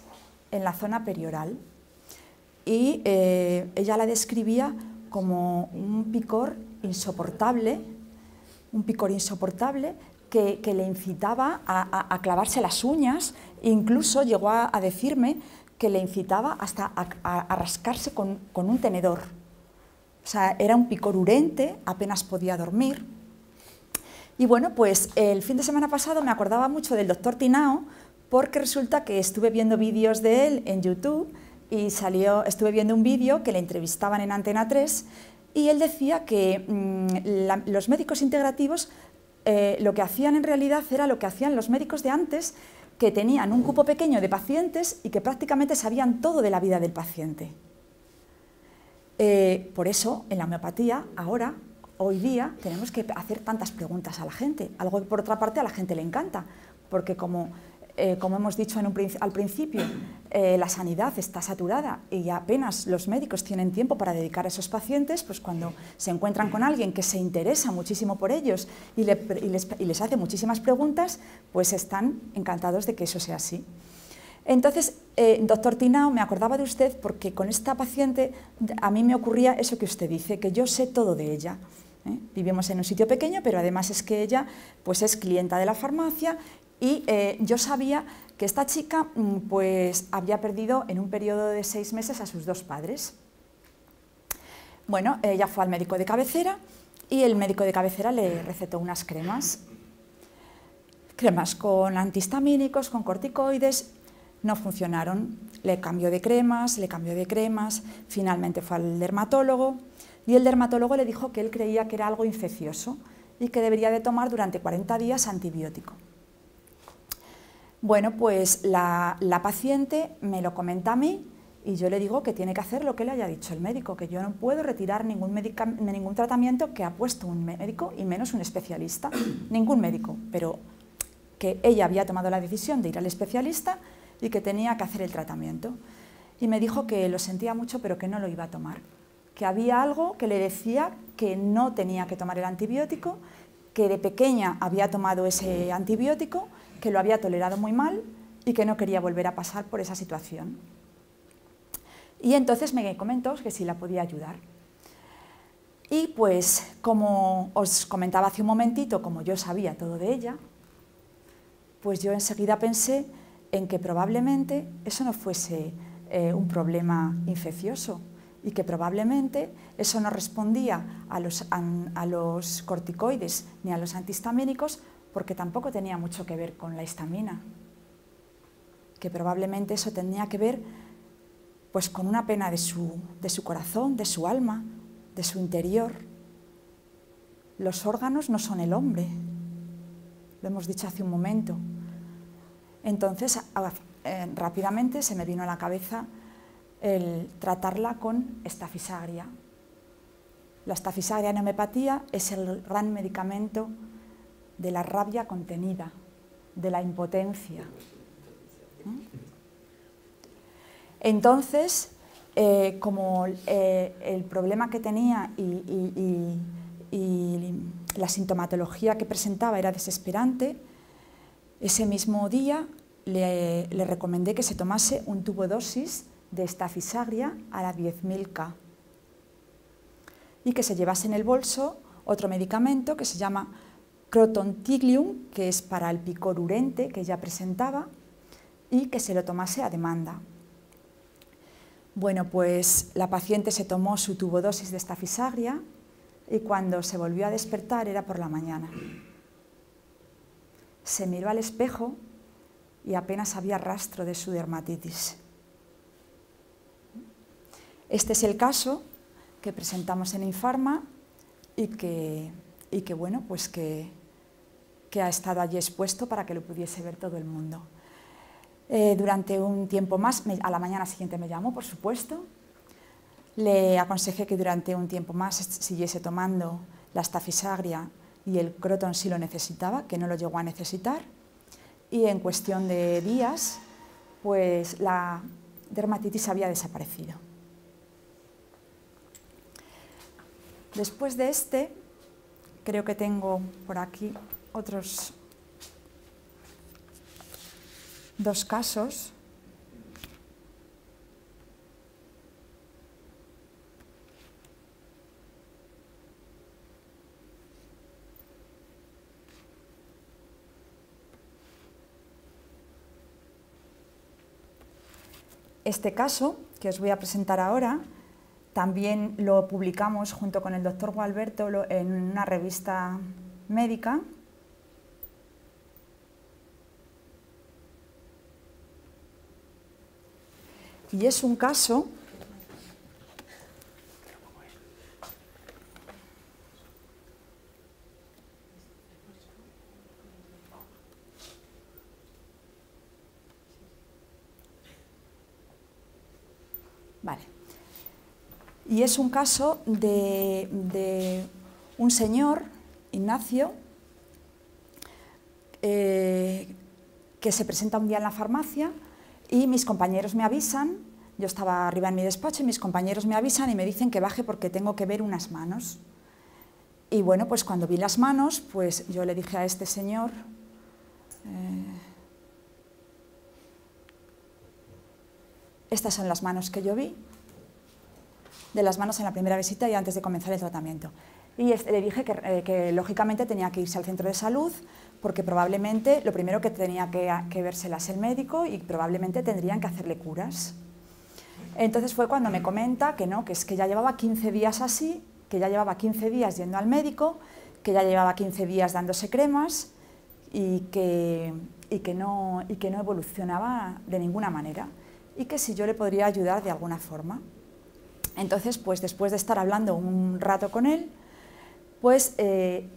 en la zona perioral, y eh, ella la describía como un picor insoportable, un picor insoportable que, que le incitaba a, a, a clavarse las uñas, e incluso llegó a, a decirme que le incitaba hasta a, a, a rascarse con, con un tenedor. O sea, era un picor urente, apenas podía dormir. Y bueno, pues el fin de semana pasado me acordaba mucho del doctor Tinao, porque resulta que estuve viendo vídeos de él en YouTube y salió, estuve viendo un vídeo que le entrevistaban en Antena tres, y él decía que mmm, la, los médicos integrativos eh, lo que hacían en realidad era lo que hacían los médicos de antes, que tenían un cupo pequeño de pacientes y que prácticamente sabían todo de la vida del paciente. Eh, por eso, en la homeopatía, ahora, hoy día, tenemos que hacer tantas preguntas a la gente, algo que por otra parte a la gente le encanta, porque como... Eh, como hemos dicho en un, al principio, eh, la sanidad está saturada y apenas los médicos tienen tiempo para dedicar a esos pacientes, pues cuando se encuentran con alguien que se interesa muchísimo por ellos y, le, y, les, y les hace muchísimas preguntas, pues están encantados de que eso sea así. Entonces, eh, doctor Tinao, me acordaba de usted porque con esta paciente a mí me ocurría eso que usted dice, que yo sé todo de ella. ¿eh? Vivimos en un sitio pequeño, pero además es que ella pues es clienta de la farmacia. Y eh, yo sabía que esta chica pues, había perdido en un periodo de seis meses a sus dos padres. Bueno, ella fue al médico de cabecera y el médico de cabecera le recetó unas cremas. Cremas con antihistamínicos, con corticoides, no funcionaron. Le cambió de cremas, le cambió de cremas, finalmente fue al dermatólogo y el dermatólogo le dijo que él creía que era algo infeccioso y que debería de tomar durante cuarenta días antibiótico. Bueno, pues la, la paciente me lo comenta a mí y yo le digo que tiene que hacer lo que le haya dicho el médico, que yo no puedo retirar ningún, medica, ningún tratamiento que ha puesto un médico y menos un especialista, ningún médico, pero que ella había tomado la decisión de ir al especialista y que tenía que hacer el tratamiento. Y me dijo que lo sentía mucho pero que no lo iba a tomar, que había algo que le decía que no tenía que tomar el antibiótico, que de pequeña había tomado ese antibiótico, que lo había tolerado muy mal y que no quería volver a pasar por esa situación. Y entonces me comentó que sí la podía ayudar. Y pues, como os comentaba hace un momentito, como yo sabía todo de ella, pues yo enseguida pensé en que probablemente eso no fuese eh, un problema infeccioso y que probablemente eso no respondía a los, a, a los corticoides ni a los antihistamínicos, porque tampoco tenía mucho que ver con la histamina, que probablemente eso tenía que ver pues, con una pena de su, de su corazón, de su alma, de su interior. Los órganos no son el hombre, lo hemos dicho hace un momento. Entonces, a, eh, rápidamente se me vino a la cabeza el tratarla con estafisagria. La estafisagria en homeopatía es el gran medicamento de la rabia contenida, de la impotencia. Entonces, eh, como eh, el problema que tenía y, y, y, y la sintomatología que presentaba era desesperante, ese mismo día le, le recomendé que se tomase un tubo dosis de estafisagria a la diez mil K y que se llevase en el bolso otro medicamento que se llama crotontiglium, que es para el picor urente que ella presentaba, y que se lo tomase a demanda. Bueno, pues la paciente se tomó su tubodosis de estafisagria y cuando se volvió a despertar era por la mañana. Se miró al espejo y apenas había rastro de su dermatitis. Este es el caso que presentamos en Infarma y que, y que bueno, pues que que ha estado allí expuesto para que lo pudiese ver todo el mundo. Eh, durante un tiempo más, me, a la mañana siguiente me llamó, por supuesto, le aconsejé que durante un tiempo más siguiese tomando la estafisagria y el croton si lo necesitaba, que no lo llegó a necesitar, y en cuestión de días, pues la dermatitis había desaparecido. Después de este, creo que tengo por aquí otros dos casos. Este caso que os voy a presentar ahora también lo publicamos junto con el doctor Gualberto en una revista médica. Y es un caso Vale. Y es un caso de, de un señor, Ignacio, eh, que se presenta un día en la farmacia y mis compañeros me avisan, yo estaba arriba en mi despacho y mis compañeros me avisan y me dicen que baje porque tengo que ver unas manos. Y bueno, pues cuando vi las manos, pues yo le dije a este señor... Eh, Estas son las manos que yo vi, de las manos en la primera visita y antes de comenzar el tratamiento. Y este, le dije que, eh, que lógicamente tenía que irse al centro de salud porque probablemente lo primero que tenía que, que vérselas el médico y probablemente tendrían que hacerle curas. Entonces fue cuando me comenta que no, que es que ya llevaba quince días así, que ya llevaba quince días yendo al médico, que ya llevaba quince días dándose cremas y que, y que, no, y que no evolucionaba de ninguna manera, y que si yo le podría ayudar de alguna forma. Entonces, pues después de estar hablando un rato con él, pues eh,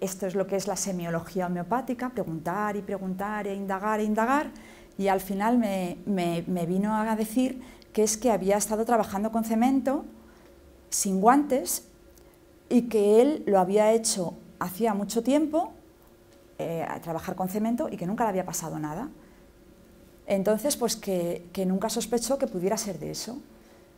esto es lo que es la semiología homeopática, preguntar y preguntar e indagar e indagar, y al final me, me, me vino a decir que es que había estado trabajando con cemento, sin guantes, y que él lo había hecho hacía mucho tiempo, eh, a trabajar con cemento, y que nunca le había pasado nada. Entonces, pues que, que nunca sospechó que pudiera ser de eso.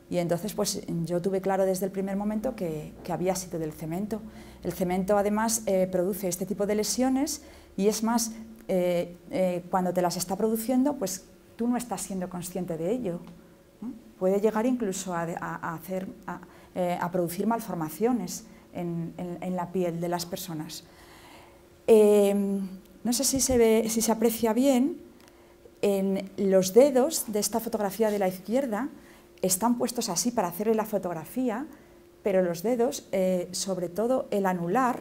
Y entonces, pues yo tuve claro desde el primer momento que, que había sido del cemento. El cemento, además, eh, produce este tipo de lesiones y es más, eh, eh, cuando te las está produciendo, pues tú no estás siendo consciente de ello, ¿no? Puede llegar incluso a, a, hacer, a, eh, a producir malformaciones en, en, en la piel de las personas. Eh, no sé si se ve, si se aprecia bien. En los dedos de esta fotografía de la izquierda están puestos así para hacerle la fotografía, pero los dedos, eh, sobre todo el anular,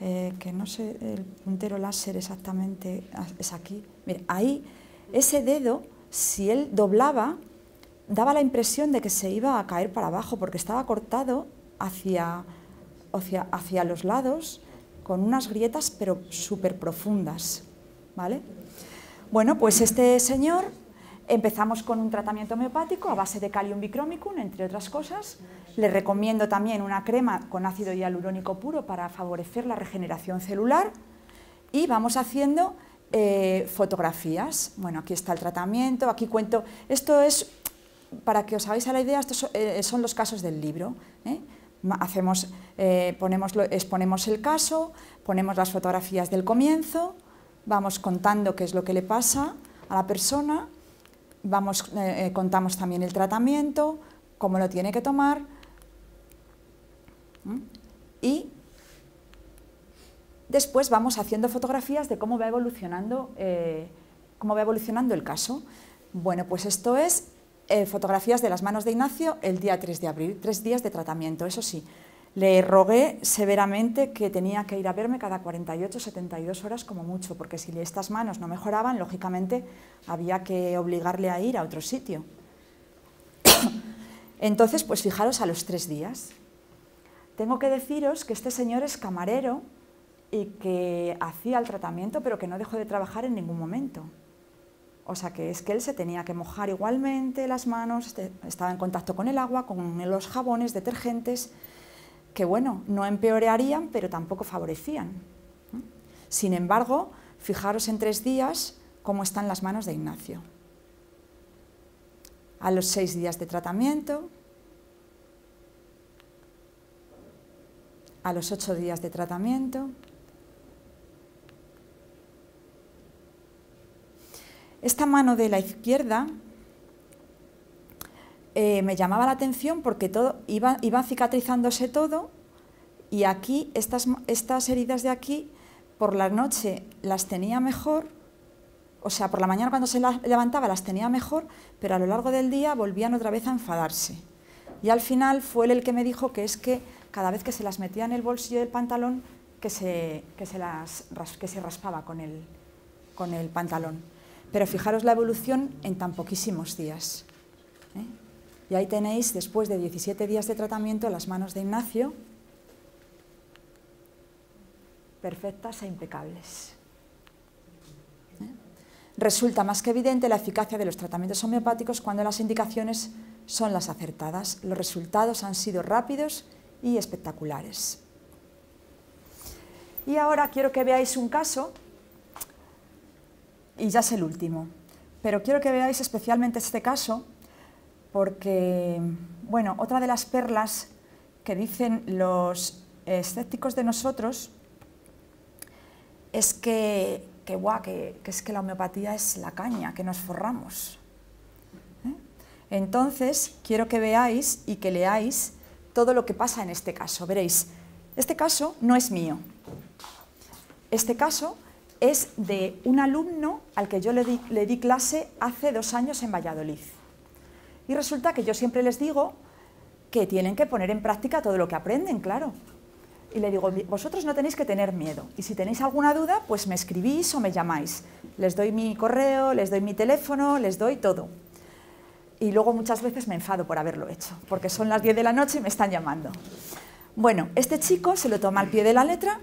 eh, que no sé, el puntero láser exactamente es aquí, mira, ahí, ese dedo, si él doblaba, daba la impresión de que se iba a caer para abajo, porque estaba cortado hacia, hacia, hacia los lados, con unas grietas pero súper profundas, ¿vale? Bueno, pues este señor, empezamos con un tratamiento homeopático a base de Calium Bicromicum, entre otras cosas. Le recomiendo también una crema con ácido hialurónico puro para favorecer la regeneración celular y vamos haciendo eh, fotografías. Bueno, aquí está el tratamiento, aquí cuento... Esto es, para que os hagáis a la idea, estos son, eh, son los casos del libro, ¿eh? Hacemos, eh, ponemos, exponemos el caso, ponemos las fotografías del comienzo... Vamos contando qué es lo que le pasa a la persona, vamos, eh, contamos también el tratamiento, cómo lo tiene que tomar y después vamos haciendo fotografías de cómo va evolucionando, eh, cómo va evolucionando el caso. Bueno, pues esto es eh, fotografías de las manos de Ignacio el día tres de abril, tres días de tratamiento, eso sí. Le rogué severamente que tenía que ir a verme cada cuarenta y ocho a setenta y dos horas como mucho, porque si estas manos no mejoraban, lógicamente había que obligarle a ir a otro sitio. Entonces, pues fijaros a los tres días. Tengo que deciros que este señor es camarero y que hacía el tratamiento, pero que no dejó de trabajar en ningún momento. O sea, que es que él se tenía que mojar igualmente las manos, estaba en contacto con el agua, con los jabones, detergentes, que bueno, no empeorarían, pero tampoco favorecían. Sin embargo, fijaros en tres días cómo están las manos de Ignacio. A los seis días de tratamiento, a los ocho días de tratamiento. Esta mano de la izquierda eh, me llamaba la atención porque todo, iba, iba cicatrizándose todo, y aquí, estas, estas heridas de aquí, por la noche las tenía mejor, o sea, por la mañana cuando se la levantaba las tenía mejor, pero a lo largo del día volvían otra vez a enfadarse. Y al final fue él el que me dijo que es que cada vez que se las metía en el bolsillo del pantalón, que se, que se, las, que se raspaba con el, con el pantalón. Pero fijaros la evolución en tan poquísimos días, ¿eh? Y ahí tenéis, después de diecisiete días de tratamiento, las manos de Ignacio, perfectas e impecables. ¿Eh? Resulta más que evidente la eficacia de los tratamientos homeopáticos cuando las indicaciones son las acertadas. Los resultados han sido rápidos y espectaculares. Y ahora quiero que veáis un caso, y ya es el último, pero quiero que veáis especialmente este caso porque, bueno, otra de las perlas que dicen los escépticos de nosotros es que, que, guau, que, que es que la homeopatía es la caña, que nos forramos. ¿Eh? Entonces, quiero que veáis y que leáis todo lo que pasa en este caso. Veréis, este caso no es mío. Este caso es de un alumno al que yo le di, le di clase hace dos años en Valladolid. Y resulta que yo siempre les digo que tienen que poner en práctica todo lo que aprenden, claro. Y le digo, vosotros no tenéis que tener miedo, y si tenéis alguna duda, pues me escribís o me llamáis. Les doy mi correo, les doy mi teléfono, les doy todo. Y luego muchas veces me enfado por haberlo hecho, porque son las diez de la noche y me están llamando. Bueno, este chico se lo toma al pie de la letra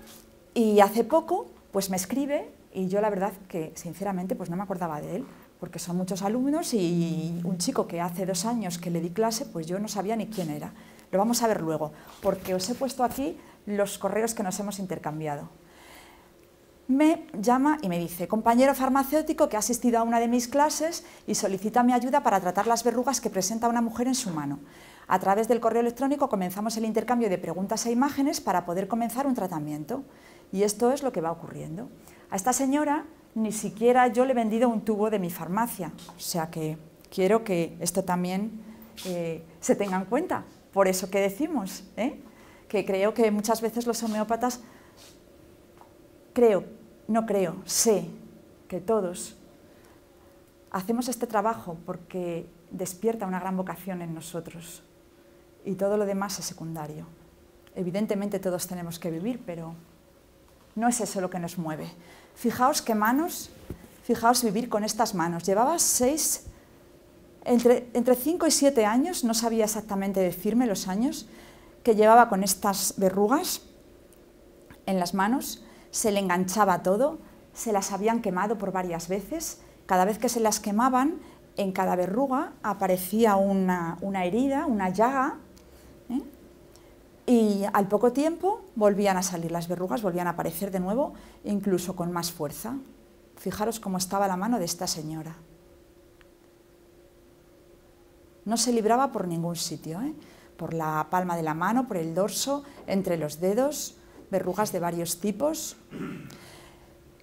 y hace poco pues me escribe, y yo la verdad que sinceramente pues no me acordaba de él, porque son muchos alumnos y un chico que hace dos años que le di clase, pues yo no sabía ni quién era. Lo vamos a ver luego, porque os he puesto aquí los correos que nos hemos intercambiado. Me llama y me dice, compañero farmacéutico que ha asistido a una de mis clases y solicita mi ayuda para tratar las verrugas que presenta una mujer en su mano. A través del correo electrónico comenzamos el intercambio de preguntas e imágenes para poder comenzar un tratamiento. Y esto es lo que va ocurriendo. A esta señora ni siquiera yo le he vendido un tubo de mi farmacia, o sea que quiero que esto también eh, se tenga en cuenta, por eso que decimos, ¿eh? que creo que muchas veces los homeópatas, creo, no creo, sé que todos hacemos este trabajo porque despierta una gran vocación en nosotros y todo lo demás es secundario. Evidentemente todos tenemos que vivir, pero no es eso lo que nos mueve. Fijaos qué manos, fijaos vivir con estas manos. Llevaba seis, entre, entre cinco y siete años, no sabía exactamente decirme los años, que llevaba con estas verrugas en las manos, se le enganchaba todo, se las habían quemado por varias veces, cada vez que se las quemaban, en cada verruga aparecía una, una herida, una llaga, ¿eh? Y al poco tiempo volvían a salir las verrugas, volvían a aparecer de nuevo, incluso con más fuerza. Fijaros cómo estaba la mano de esta señora. No se libraba por ningún sitio, ¿eh? Por la palma de la mano, por el dorso, entre los dedos, verrugas de varios tipos.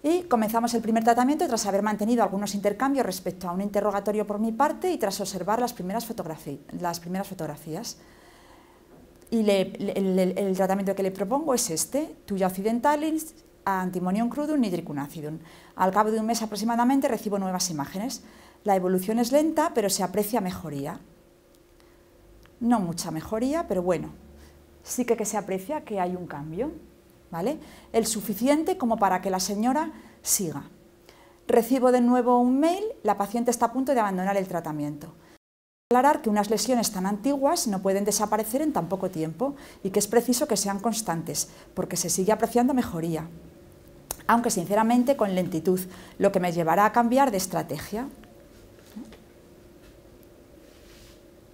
Y comenzamos el primer tratamiento tras haber mantenido algunos intercambios respecto a un interrogatorio por mi parte y tras observar las primeras, las primeras fotografías. Y le, le, el, el tratamiento que le propongo es este, Tuya occidentalis, antimonium crudum, nitricunacidum. Al cabo de un mes aproximadamente recibo nuevas imágenes. La evolución es lenta, pero se aprecia mejoría. No mucha mejoría, pero bueno, sí que, que se aprecia que hay un cambio, ¿vale? El suficiente como para que la señora siga. Recibo de nuevo un mail, la paciente está a punto de abandonar el tratamiento. Aclarar que unas lesiones tan antiguas no pueden desaparecer en tan poco tiempo y que es preciso que sean constantes, porque se sigue apreciando mejoría. aunque sinceramente con lentitud, lo que me llevará a cambiar de estrategia.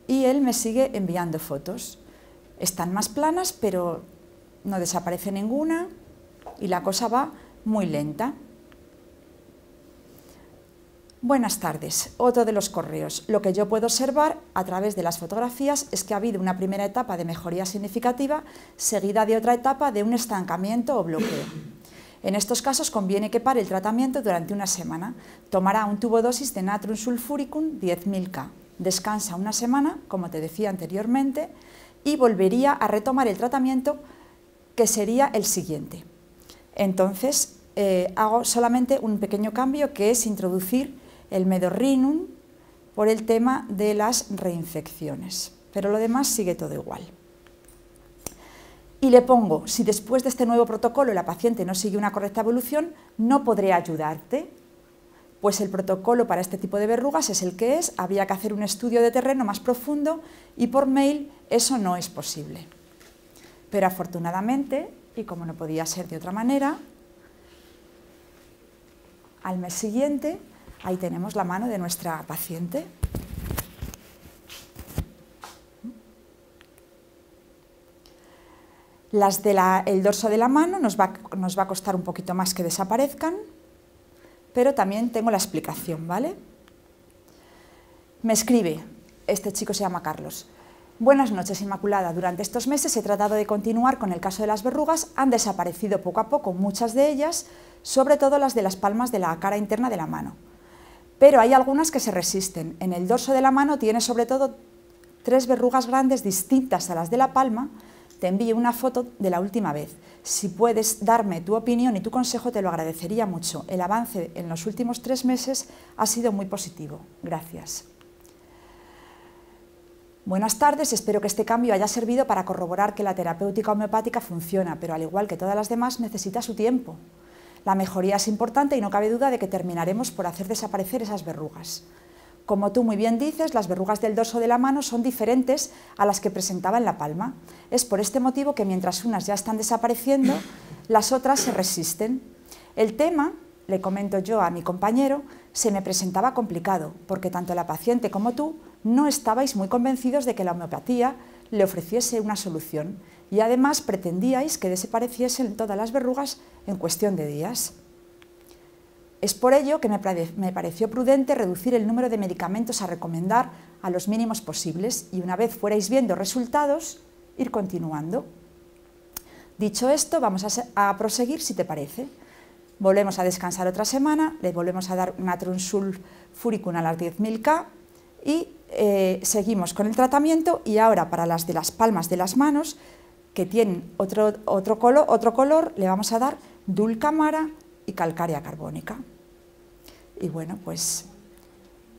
Y él me sigue enviando fotos. Están más planas, pero no desaparece ninguna y la cosa va muy lenta. Buenas tardes. Otro de los correos. Lo que yo puedo observar a través de las fotografías es que ha habido una primera etapa de mejoría significativa, seguida de otra etapa de un estancamiento o bloqueo. En estos casos conviene que pare el tratamiento durante una semana. Tomará un tubo dosis de Natrium Sulfuricum diez mil ka. Descansa una semana, como te decía anteriormente, y volvería a retomar el tratamiento, que sería el siguiente. Entonces, eh, hago solamente un pequeño cambio, que es introducir el medorrinum por el tema de las reinfecciones, pero lo demás sigue todo igual. Y le pongo, si después de este nuevo protocolo la paciente no sigue una correcta evolución, no podré ayudarte, pues el protocolo para este tipo de verrugas es el que es, había que hacer un estudio de terreno más profundo y por mail eso no es posible. Pero afortunadamente, y como no podía ser de otra manera, al mes siguiente, ahí tenemos la mano de nuestra paciente. Las del dorso de la mano nos va, nos va a costar un poquito más que desaparezcan, pero también tengo la explicación, ¿vale? Me escribe, este chico se llama Carlos. Buenas noches, Inmaculada. Durante estos meses he tratado de continuar con el caso de las verrugas. Han desaparecido poco a poco muchas de ellas, sobre todo las de las palmas de la cara interna de la mano. Pero hay algunas que se resisten. En el dorso de la mano tiene sobre todo tres verrugas grandes distintas a las de la palma. Te envío una foto de la última vez. Si puedes darme tu opinión y tu consejo, te lo agradecería mucho. El avance en los últimos tres meses ha sido muy positivo. Gracias. Buenas tardes, espero que este cambio haya servido para corroborar que la terapéutica homeopática funciona, pero al igual que todas las demás necesita su tiempo. La mejoría es importante y no cabe duda de que terminaremos por hacer desaparecer esas verrugas. Como tú muy bien dices, las verrugas del dorso de la mano son diferentes a las que presentaba en la palma. Es por este motivo que mientras unas ya están desapareciendo, las otras se resisten. El tema, le comento yo a mi compañero, se me presentaba complicado, porque tanto la paciente como tú no estabais muy convencidos de que la homeopatía le ofreciese una solución y además pretendíais que desapareciesen todas las verrugas en cuestión de días. Es por ello que me pareció prudente reducir el número de medicamentos a recomendar a los mínimos posibles y una vez fuerais viendo resultados, ir continuando. Dicho esto, vamos a, a proseguir si te parece. Volvemos a descansar otra semana, le volvemos a dar Natrium Sulfuricum a las diez mil ka y eh, seguimos con el tratamiento. Y ahora para las de las palmas de las manos, que tienen otro, otro, colo, otro color, le vamos a dar Dulcamara y calcárea carbónica. Y bueno, pues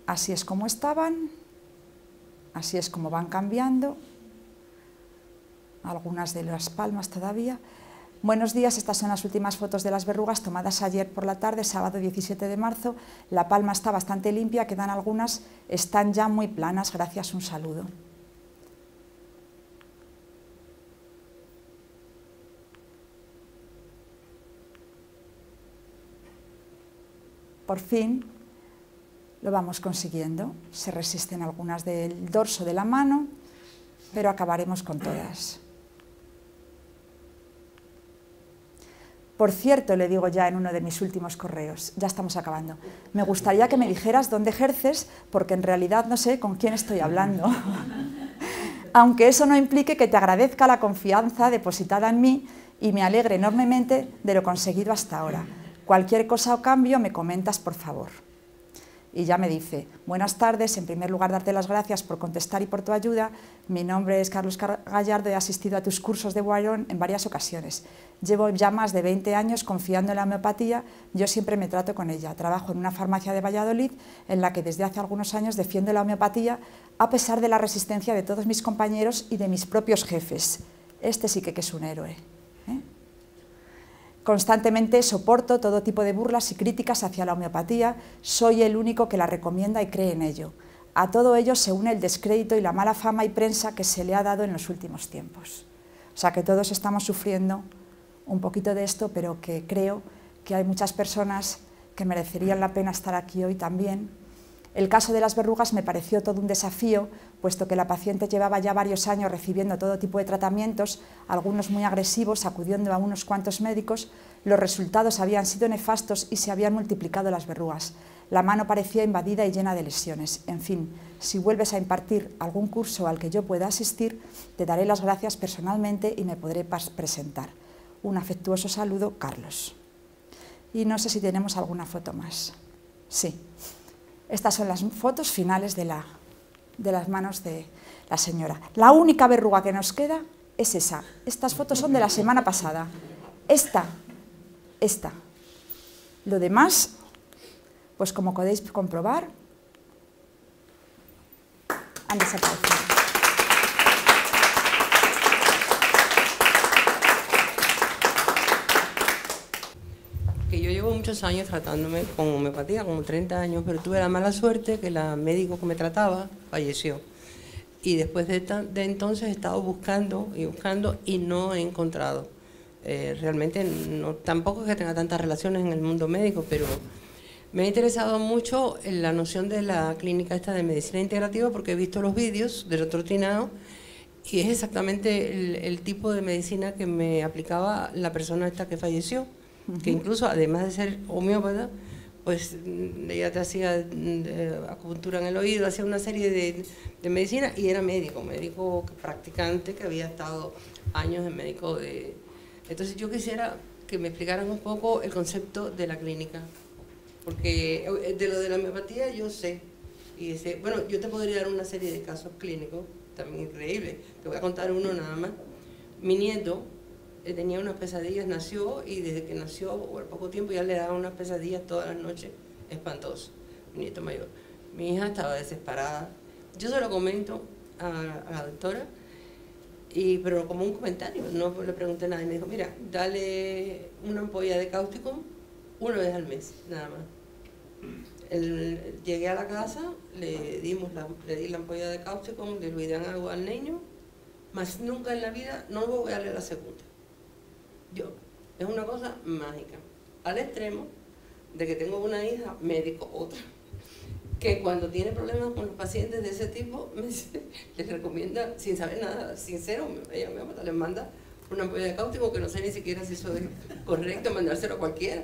así es como estaban, así es como van cambiando, algunas de las palmas todavía. Buenos días, estas son las últimas fotos de las verrugas tomadas ayer por la tarde, sábado diecisiete de marzo. La palma está bastante limpia, quedan algunas, están ya muy planas, gracias, un saludo. Por fin lo vamos consiguiendo, se resisten algunas del dorso de la mano, pero acabaremos con todas. Por cierto, le digo ya en uno de mis últimos correos, ya estamos acabando, me gustaría que me dijeras dónde ejerces, porque en realidad no sé con quién estoy hablando. Aunque eso no implique que te agradezca la confianza depositada en mí y me alegre enormemente de lo conseguido hasta ahora. Cualquier cosa o cambio me comentas, por favor. Y ya me dice, buenas tardes, en primer lugar darte las gracias por contestar y por tu ayuda. Mi nombre es Carlos Gallardo, he asistido a tus cursos de Guarón en varias ocasiones. Llevo ya más de veinte años confiando en la homeopatía, yo siempre me trato con ella. Trabajo en una farmacia de Valladolid en la que desde hace algunos años defiendo la homeopatía a pesar de la resistencia de todos mis compañeros y de mis propios jefes. Este sí que, que es un héroe. ¿Eh? Constantemente soporto todo tipo de burlas y críticas hacia la homeopatía, soy el único que la recomienda y cree en ello. A todo ello se une el descrédito y la mala fama y prensa que se le ha dado en los últimos tiempos. O sea que todos estamos sufriendo un poquito de esto, pero que creo que hay muchas personas que merecerían la pena estar aquí hoy también. El caso de las verrugas me pareció todo un desafío, puesto que la paciente llevaba ya varios años recibiendo todo tipo de tratamientos, algunos muy agresivos, acudiendo a unos cuantos médicos. Los resultados habían sido nefastos y se habían multiplicado las verrugas. La mano parecía invadida y llena de lesiones. En fin, si vuelves a impartir algún curso al que yo pueda asistir, te daré las gracias personalmente y me podré presentar. Un afectuoso saludo, Carlos. Y no sé si tenemos alguna foto más. Sí, estas son las fotos finales de, la, de las manos de la señora. La única verruga que nos queda es esa. Estas fotos son de la semana pasada. Esta, esta. Lo demás, pues como podéis comprobar, han desaparecido. Que yo llevo muchos años tratándome con homeopatía, como treinta años, pero tuve la mala suerte que la médico que me trataba falleció. Y después de, de entonces he estado buscando y buscando y no he encontrado. Eh, realmente no, tampoco es que tenga tantas relaciones en el mundo médico, pero me ha interesado mucho la noción de la clínica esta de medicina integrativa porque he visto los vídeos del otro tinado y es exactamente el, el tipo de medicina que me aplicaba la persona esta que falleció, uh-huh. Que incluso además de ser homeópata, pues ella te hacía eh, acupuntura en el oído, hacía una serie de, de medicina y era médico, médico practicante que había estado años de médico de... Entonces yo quisiera que me explicaran un poco el concepto de la clínica. Porque de lo de la homeopatía yo sé, y sé, bueno, yo te podría dar una serie de casos clínicos, también increíbles, te voy a contar uno nada más. Mi nieto eh, tenía unas pesadillas, nació, y desde que nació, o al poco tiempo, ya le daba unas pesadillas todas las noches, espantoso, mi nieto mayor. Mi hija estaba desesperada, yo se lo comento a, a la doctora, y, pero como un comentario, no le pregunté nada, y me dijo, mira, dale una ampolla de cáustico, una vez al mes, nada más. El, llegué a la casa, le, dimos la, le di la ampolla de cáustico, le olvidan algo al niño, más nunca en la vida no voy a darle la segunda. Yo, es una cosa mágica, al extremo de que tengo una hija médico, otra, que cuando tiene problemas con los pacientes de ese tipo, me, les recomienda, sin saber nada, sincero, ella me les manda una ampolla de cáustico que no sé ni siquiera si eso es correcto, mandárselo a cualquiera.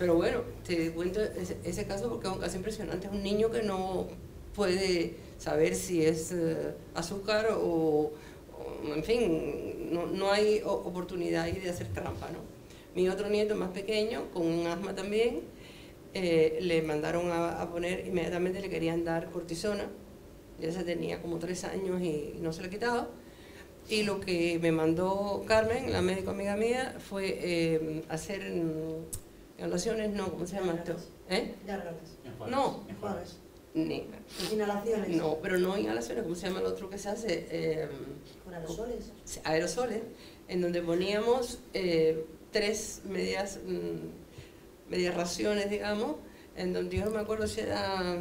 Pero bueno, te cuento ese, ese caso porque es un caso impresionante. Es un niño que no puede saber si es uh, azúcar o, o, en fin, no, no hay oportunidad ahí de hacer trampa, ¿no? Mi otro nieto más pequeño, con un asma también, eh, le mandaron a, a poner, inmediatamente le querían dar cortisona. Ya se tenía como tres años y no se le quitaba. Y lo que me mandó Carmen, la médico amiga mía, fue eh, hacer... Mm, inhalaciones no, ¿cómo se llama esto? ¿Eh? No. Ni. Inhalaciones. No, pero no inhalaciones, ¿cómo se llama el otro que se hace? Eh, ¿Con aerosoles? Aerosoles, en donde poníamos eh, tres medias, mm, medias raciones, digamos, en donde yo no me acuerdo si era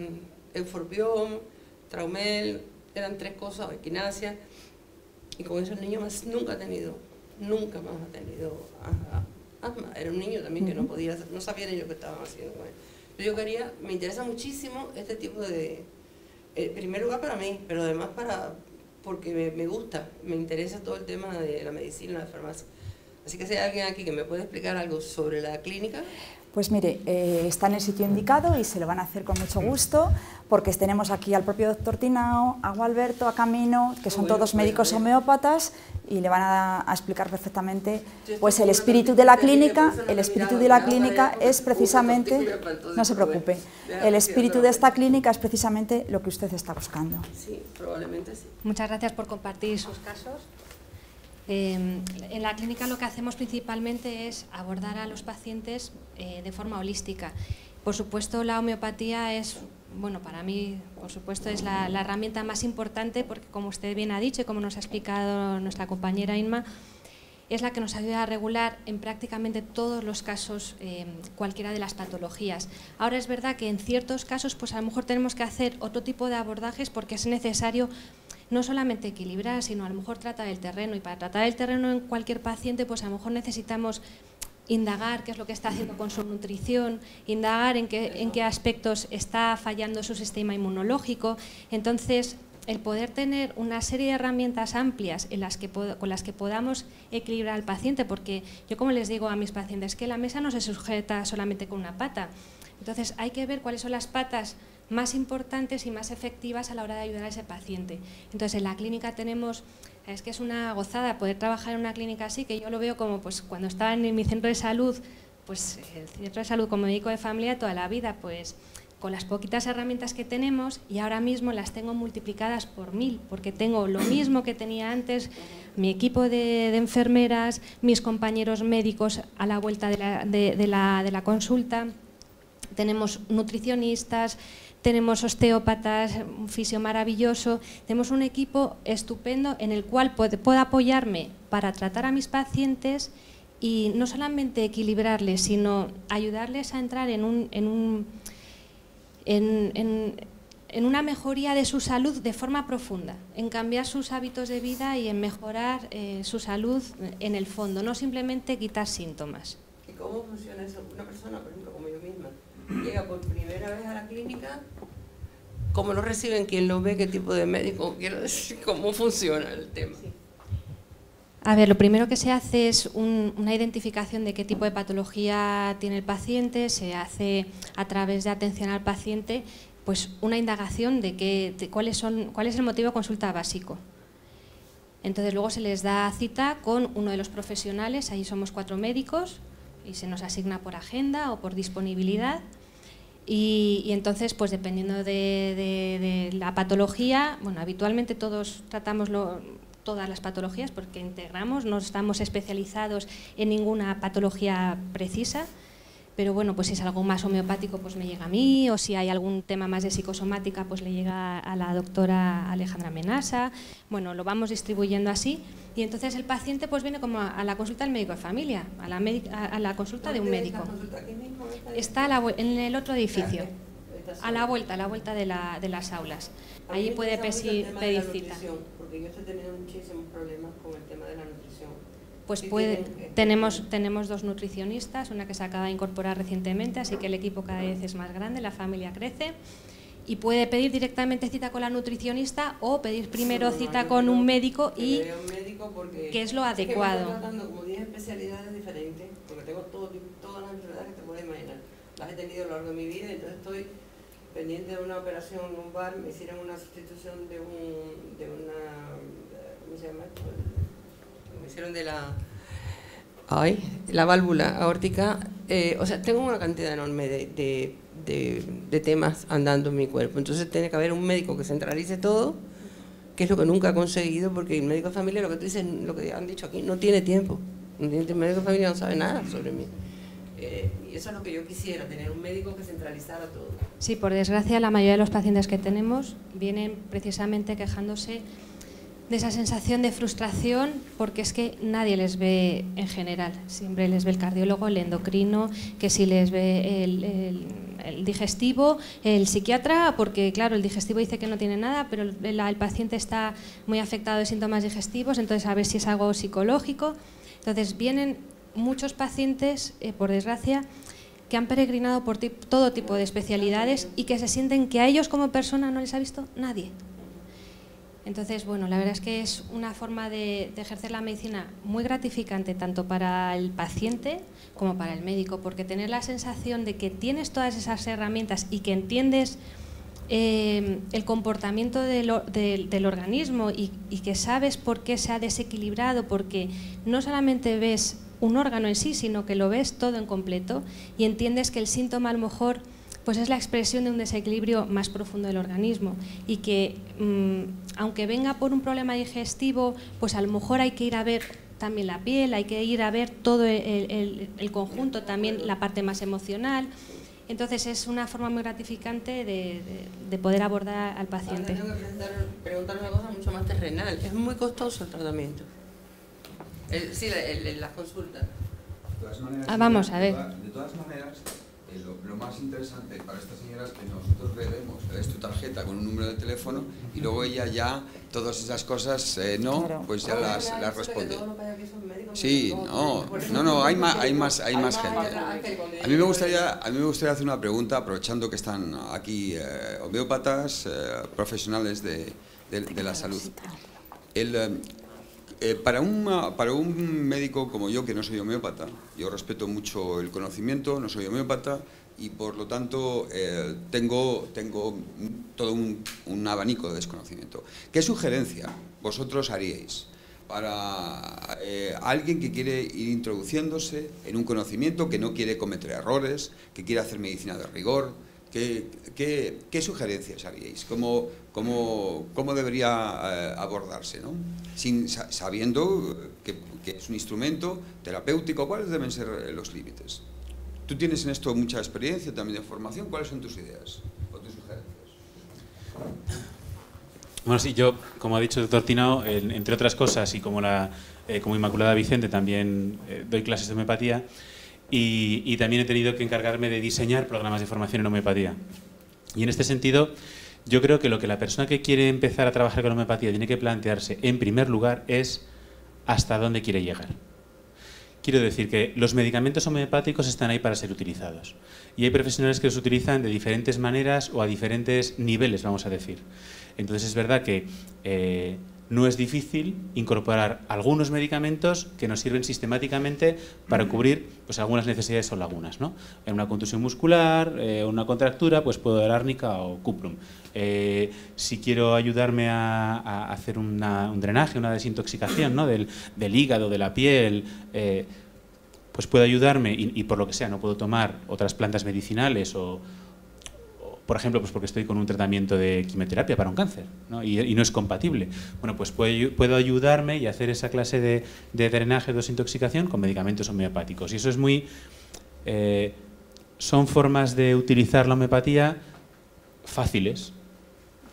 euforbión, traumel, eran tres cosas, equinacia, y con esos niños más nunca ha tenido, nunca más ha tenido ajá. Asma. Era un niño también que no podía, no sabía ni lo que estaban haciendo con él. Pero yo quería, me interesa muchísimo este tipo de... En primer lugar para mí, pero además para, porque me, me gusta, me interesa todo el tema de la medicina, la farmacia. Así que si hay alguien aquí que me puede explicar algo sobre la clínica... Pues mire, eh, está en el sitio indicado y se lo van a hacer con mucho gusto, porque tenemos aquí al propio doctor Tinao, a Gualberto, a Camino, que son todos médicos homeópatas, y le van a, a explicar perfectamente pues el espíritu de la clínica. El espíritu de la clínica es precisamente, no se preocupe, el espíritu de esta clínica es precisamente lo que usted está buscando. Sí, probablemente sí. Muchas gracias por compartir sus casos. Eh, en la clínica lo que hacemos principalmente es abordar a los pacientes eh, de forma holística. Por supuesto, la homeopatía es, bueno, para mí, por supuesto, es la, la herramienta más importante porque, como usted bien ha dicho y como nos ha explicado nuestra compañera Inma, es la que nos ayuda a regular en prácticamente todos los casos eh, cualquiera de las patologías. Ahora es verdad que en ciertos casos, pues a lo mejor tenemos que hacer otro tipo de abordajes porque es necesario no solamente equilibrar, sino a lo mejor tratar el terreno. Y para tratar el terreno en cualquier paciente, pues a lo mejor necesitamos indagar qué es lo que está haciendo con su nutrición, indagar en qué, en qué aspectos está fallando su sistema inmunológico. Entonces, el poder tener una serie de herramientas amplias en las que pod- con las que podamos equilibrar al paciente, porque yo, como les digo a mis pacientes, que la mesa no se sujeta solamente con una pata. Entonces, hay que ver cuáles son las patas más importantes y más efectivas a la hora de ayudar a ese paciente. Entonces, en la clínica tenemos, es que es una gozada poder trabajar en una clínica así, que yo lo veo como, pues cuando estaba en mi centro de salud, pues el centro de salud como médico de familia toda la vida, pues con las poquitas herramientas que tenemos, y ahora mismo las tengo multiplicadas por mil, porque tengo lo mismo que tenía antes, mi equipo de, de enfermeras, mis compañeros médicos a la vuelta de la, de, de la, de la consulta, tenemos nutricionistas, tenemos osteópatas, un fisio maravilloso, tenemos un equipo estupendo en el cual puedo apoyarme para tratar a mis pacientes y no solamente equilibrarles, sino ayudarles a entrar en, un, en, un, en, en, en una mejoría de su salud de forma profunda, en cambiar sus hábitos de vida y en mejorar eh, su salud en el fondo, no simplemente quitar síntomas. ¿Y cómo funciona eso? Una persona, por ejemplo, como yo misma, llega por primera vez a la clínica, ¿cómo lo reciben? ¿Quién lo ve? ¿Qué tipo de médico? Quiero decir, ¿cómo funciona el tema? Sí. A ver, lo primero que se hace es un, una identificación de qué tipo de patología tiene el paciente, se hace a través de atención al paciente, pues una indagación de, qué, de cuáles son, cuál es el motivo de consulta básico. Entonces luego se les da cita con uno de los profesionales, ahí somos cuatro médicos, y se nos asigna por agenda o por disponibilidad. Y, y entonces, pues dependiendo de, de, de la patología, bueno, habitualmente todos tratamos lo, todas las patologías porque integramos, no estamos especializados en ninguna patología precisa, pero bueno, pues si es algo más homeopático, pues me llega a mí, o si hay algún tema más de psicosomática, pues le llega a la doctora Alejandra Menasa. Bueno, lo vamos distribuyendo así, y entonces el paciente pues viene como a la consulta del médico de familia, a la, a la consulta de un médico. Está a la, en el otro edificio, a la vuelta, a la vuelta de, la, de las aulas. Ahí puede pedir, pedir cita. Porque yo estoy teniendo muchísimos problemas con el tema de la nutrición. Pues puede, tenemos, tenemos dos nutricionistas, una que se acaba de incorporar recientemente, así que el equipo cada vez es más grande, la familia crece. Y puede pedir directamente cita con la nutricionista o pedir primero sí, cita no, con un médico, y que, un médico porque que es lo adecuado. Es que me estoy tratando como diez especialidades diferentes, porque tengo todo, todas las enfermedades que te puedes imaginar. Las he tenido a lo largo de mi vida, entonces estoy pendiente de una operación lumbar, me hicieron una sustitución de, un, de una, ¿cómo se llama esto? Me hicieron de la, ay, la válvula aórtica. Eh, o sea, tengo una cantidad enorme de... de De, de temas andando en mi cuerpo. Entonces tiene que haber un médico que centralice todo, que es lo que nunca he conseguido, porque el médico de familia, lo que tú dices, lo que han dicho aquí, no tiene tiempo. El médico de familia no sabe nada sobre mí. Eh, y eso es lo que yo quisiera, tener un médico que centralizara todo. Sí, por desgracia la mayoría de los pacientes que tenemos vienen precisamente quejándose de esa sensación de frustración, porque es que nadie les ve en general. Siempre les ve el cardiólogo, el endocrino, que si les ve el, el, el digestivo, el psiquiatra, porque claro, el digestivo dice que no tiene nada, pero el, el paciente está muy afectado de síntomas digestivos, entonces a ver si es algo psicológico. Entonces vienen muchos pacientes, eh, por desgracia, que han peregrinado por todo tipo de especialidades y que se sienten que a ellos como persona no les ha visto nadie. Entonces, bueno, la verdad es que es una forma de, de ejercer la medicina muy gratificante tanto para el paciente como para el médico, porque tener la sensación de que tienes todas esas herramientas y que entiendes eh, el comportamiento del, del, del organismo y, y que sabes por qué se ha desequilibrado, porque no solamente ves un órgano en sí, sino que lo ves todo en completo y entiendes que el síntoma a lo mejor pues es la expresión de un desequilibrio más profundo del organismo y que, mmm, aunque venga por un problema digestivo, pues a lo mejor hay que ir a ver también la piel, hay que ir a ver todo el, el, el conjunto, también la parte más emocional. Entonces es una forma muy gratificante de, de, de poder abordar al paciente. Ahora tengo que preguntar una cosa mucho más terrenal. Es muy costoso el tratamiento. El, sí, el, el, las consultas. De todas maneras, ah, vamos a ver. De todas maneras, eh, lo, lo más interesante para esta señora es que nosotros le demos, le des tu tarjeta con un número de teléfono y luego ella ya, todas esas cosas, eh, no, claro. pues ya las, las responde. Sí, no, no, no, hay más, hay más, hay más gente. A mí me gustaría, a mí me gustaría hacer una pregunta, aprovechando que están aquí eh, homeópatas, eh, profesionales de, de, de la salud. El... Eh, Eh, para, una, para un médico como yo, que no soy homeópata, yo respeto mucho el conocimiento, no soy homeópata y por lo tanto eh, tengo, tengo todo un, un abanico de desconocimiento. ¿Qué sugerencia vosotros haríais para eh, alguien que quiere ir introduciéndose en un conocimiento, que no quiere cometer errores, que quiere hacer medicina de rigor? ¿Qué, qué, qué sugerencias haríais? ¿Cómo, cómo, cómo debería eh, abordarse, ¿no? Sin, sabiendo que, que es un instrumento terapéutico, ¿cuáles deben ser los límites? Tú tienes en esto mucha experiencia, también de formación, ¿cuáles son tus ideas o tus sugerencias? Bueno, sí, yo, como ha dicho el doctor Tinao, entre otras cosas, y como, la, eh, como Inmaculada Vicente también eh, doy clases de homeopatía, Y, y también he tenido que encargarme de diseñar programas de formación en homeopatía. Y en este sentido, yo creo que lo que la persona que quiere empezar a trabajar con homeopatía tiene que plantearse, en primer lugar, es hasta dónde quiere llegar. Quiero decir que los medicamentos homeopáticos están ahí para ser utilizados. Y hay profesionales que los utilizan de diferentes maneras o a diferentes niveles, vamos a decir. Entonces es verdad que eh, no es difícil incorporar algunos medicamentos que nos sirven sistemáticamente para cubrir pues, algunas necesidades o lagunas, ¿no? En una contusión muscular, eh, una contractura, pues puedo dar árnica o cuprum. Eh, si quiero ayudarme a, a hacer una, un drenaje, una desintoxicación, ¿no? del, del hígado, de la piel, eh, pues puedo ayudarme y, y por lo que sea no puedo tomar otras plantas medicinales o... Por ejemplo, pues porque estoy con un tratamiento de quimioterapia para un cáncer, ¿no? Y, y no es compatible. Bueno, pues puedo, puedo ayudarme y hacer esa clase de, de drenaje, de desintoxicación con medicamentos homeopáticos. Y eso es muy... Eh, son formas de utilizar la homeopatía fáciles.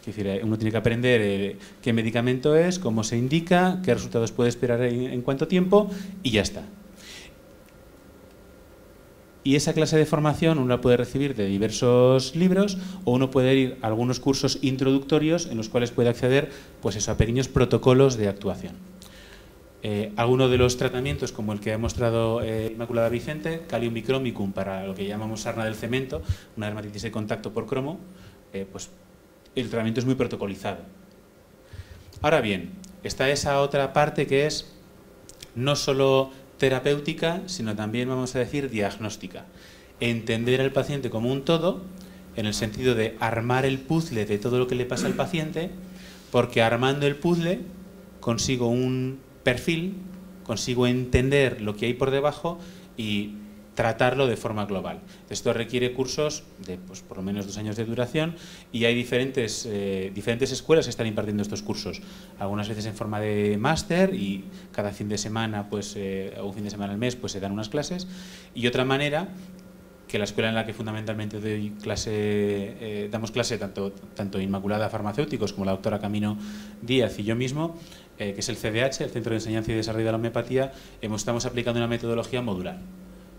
Es decir, uno tiene que aprender eh, qué medicamento es, cómo se indica, qué resultados puede esperar en, en cuánto tiempo y ya está. Y esa clase de formación uno la puede recibir de diversos libros o uno puede ir a algunos cursos introductorios en los cuales puede acceder pues eso, a pequeños protocolos de actuación. Eh, alguno de los tratamientos, como el que ha mostrado eh, Inmaculada Vicente, Calium Bicromicum para lo que llamamos sarna del cemento, una dermatitis de contacto por cromo, eh, pues el tratamiento es muy protocolizado. Ahora bien, está esa otra parte que es no solo terapéutica, sino también, vamos a decir, diagnóstica. Entender al paciente como un todo, en el sentido de armar el puzzle de todo lo que le pasa al paciente, porque armando el puzzle consigo un perfil, consigo entender lo que hay por debajo y tratarlo de forma global. Esto requiere cursos de pues, por lo menos dos años de duración y hay diferentes, eh, diferentes escuelas que están impartiendo estos cursos. Algunas veces en forma de máster y cada fin de semana, pues, eh, o un fin de semana al mes, pues se dan unas clases. Y otra manera, que la escuela en la que fundamentalmente doy clase, eh, damos clase tanto, tanto Inmaculada Farmacéuticos como la doctora Camino Díaz y yo mismo, eh, que es el C D H, el Centro de Enseñanza y Desarrollo de la Homeopatía, eh, estamos aplicando una metodología modular.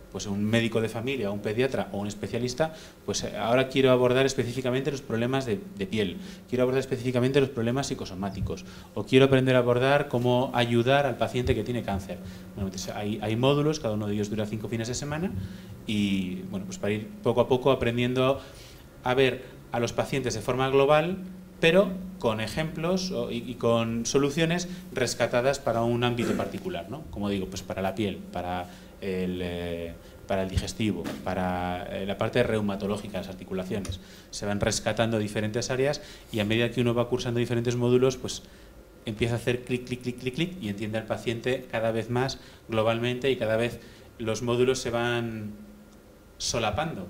Pues un médico de familia, un pediatra o un especialista, pues ahora quiero abordar específicamente los problemas de, de piel, quiero abordar específicamente los problemas psicosomáticos o quiero aprender a abordar cómo ayudar al paciente que tiene cáncer. Bueno, entonces hay, hay módulos, cada uno de ellos dura cinco fines de semana y bueno, pues para ir poco a poco aprendiendo a ver a los pacientes de forma global, pero con ejemplos y con soluciones rescatadas para un ámbito particular, ¿no? Como digo, pues para la piel, para el, eh, para el digestivo, para eh, la parte reumatológica, las articulaciones. Se van rescatando diferentes áreas y a medida que uno va cursando diferentes módulos, pues empieza a hacer clic, clic, clic, clic, clic y entiende al paciente cada vez más globalmente y cada vez los módulos se van solapando,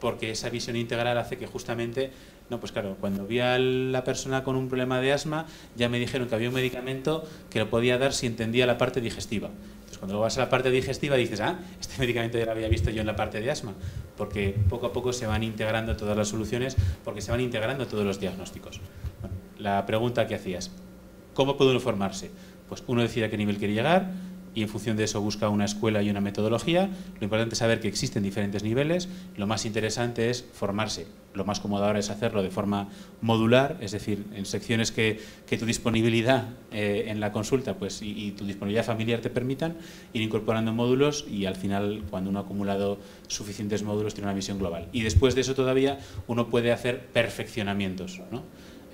porque esa visión integral hace que justamente... No, pues claro, cuando vi a la persona con un problema de asma, ya me dijeron que había un medicamento que lo podía dar si entendía la parte digestiva. Entonces, cuando vas a la parte digestiva dices, ah, este medicamento ya lo había visto yo en la parte de asma, porque poco a poco se van integrando todas las soluciones, porque se van integrando todos los diagnósticos. Bueno, la pregunta que hacías, ¿cómo puede uno formarse? Pues uno decide a qué nivel quiere llegar y en función de eso busca una escuela y una metodología. Lo importante es saber que existen diferentes niveles. Lo más interesante es formarse. Lo más cómodo ahora es hacerlo de forma modular, es decir, en secciones que, que tu disponibilidad eh, en la consulta pues, y, y tu disponibilidad familiar te permitan, ir incorporando módulos y al final, cuando uno ha acumulado suficientes módulos, tiene una visión global. Y después de eso todavía uno puede hacer perfeccionamientos, ¿no?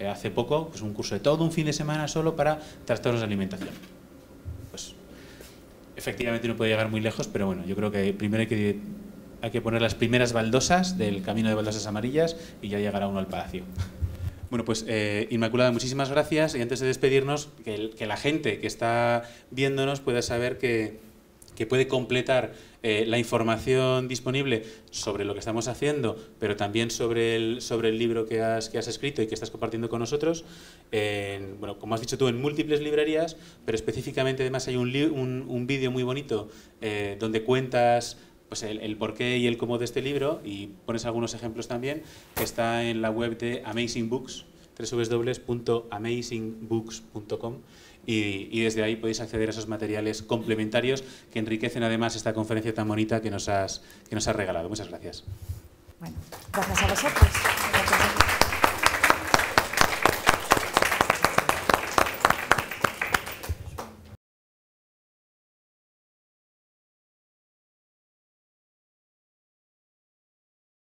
Eh, hace poco, pues, un curso de todo un fin de semana solo para trastornos de alimentación. Efectivamente no puede llegar muy lejos, pero bueno, yo creo que primero hay que, hay que poner las primeras baldosas del camino de baldosas amarillas y ya llegará uno al palacio. Bueno, pues eh, Inmaculada, muchísimas gracias. Y antes de despedirnos, que, el, que la gente que está viéndonos pueda saber que, que puede completar eh, la información disponible sobre lo que estamos haciendo, pero también sobre el, sobre el libro que has, que has escrito y que estás compartiendo con nosotros, en, bueno, como has dicho tú, en múltiples librerías, pero específicamente además hay un, un, un vídeo muy bonito eh, donde cuentas pues, el, el porqué y el cómo de este libro y pones algunos ejemplos también, que está en la web de Amazing Books, w w w punto amazing books punto com. Y, y desde ahí podéis acceder a esos materiales complementarios que enriquecen además esta conferencia tan bonita que nos has, que nos has regalado. Muchas gracias. Bueno, gracias a vosotros. Gracias a vosotros.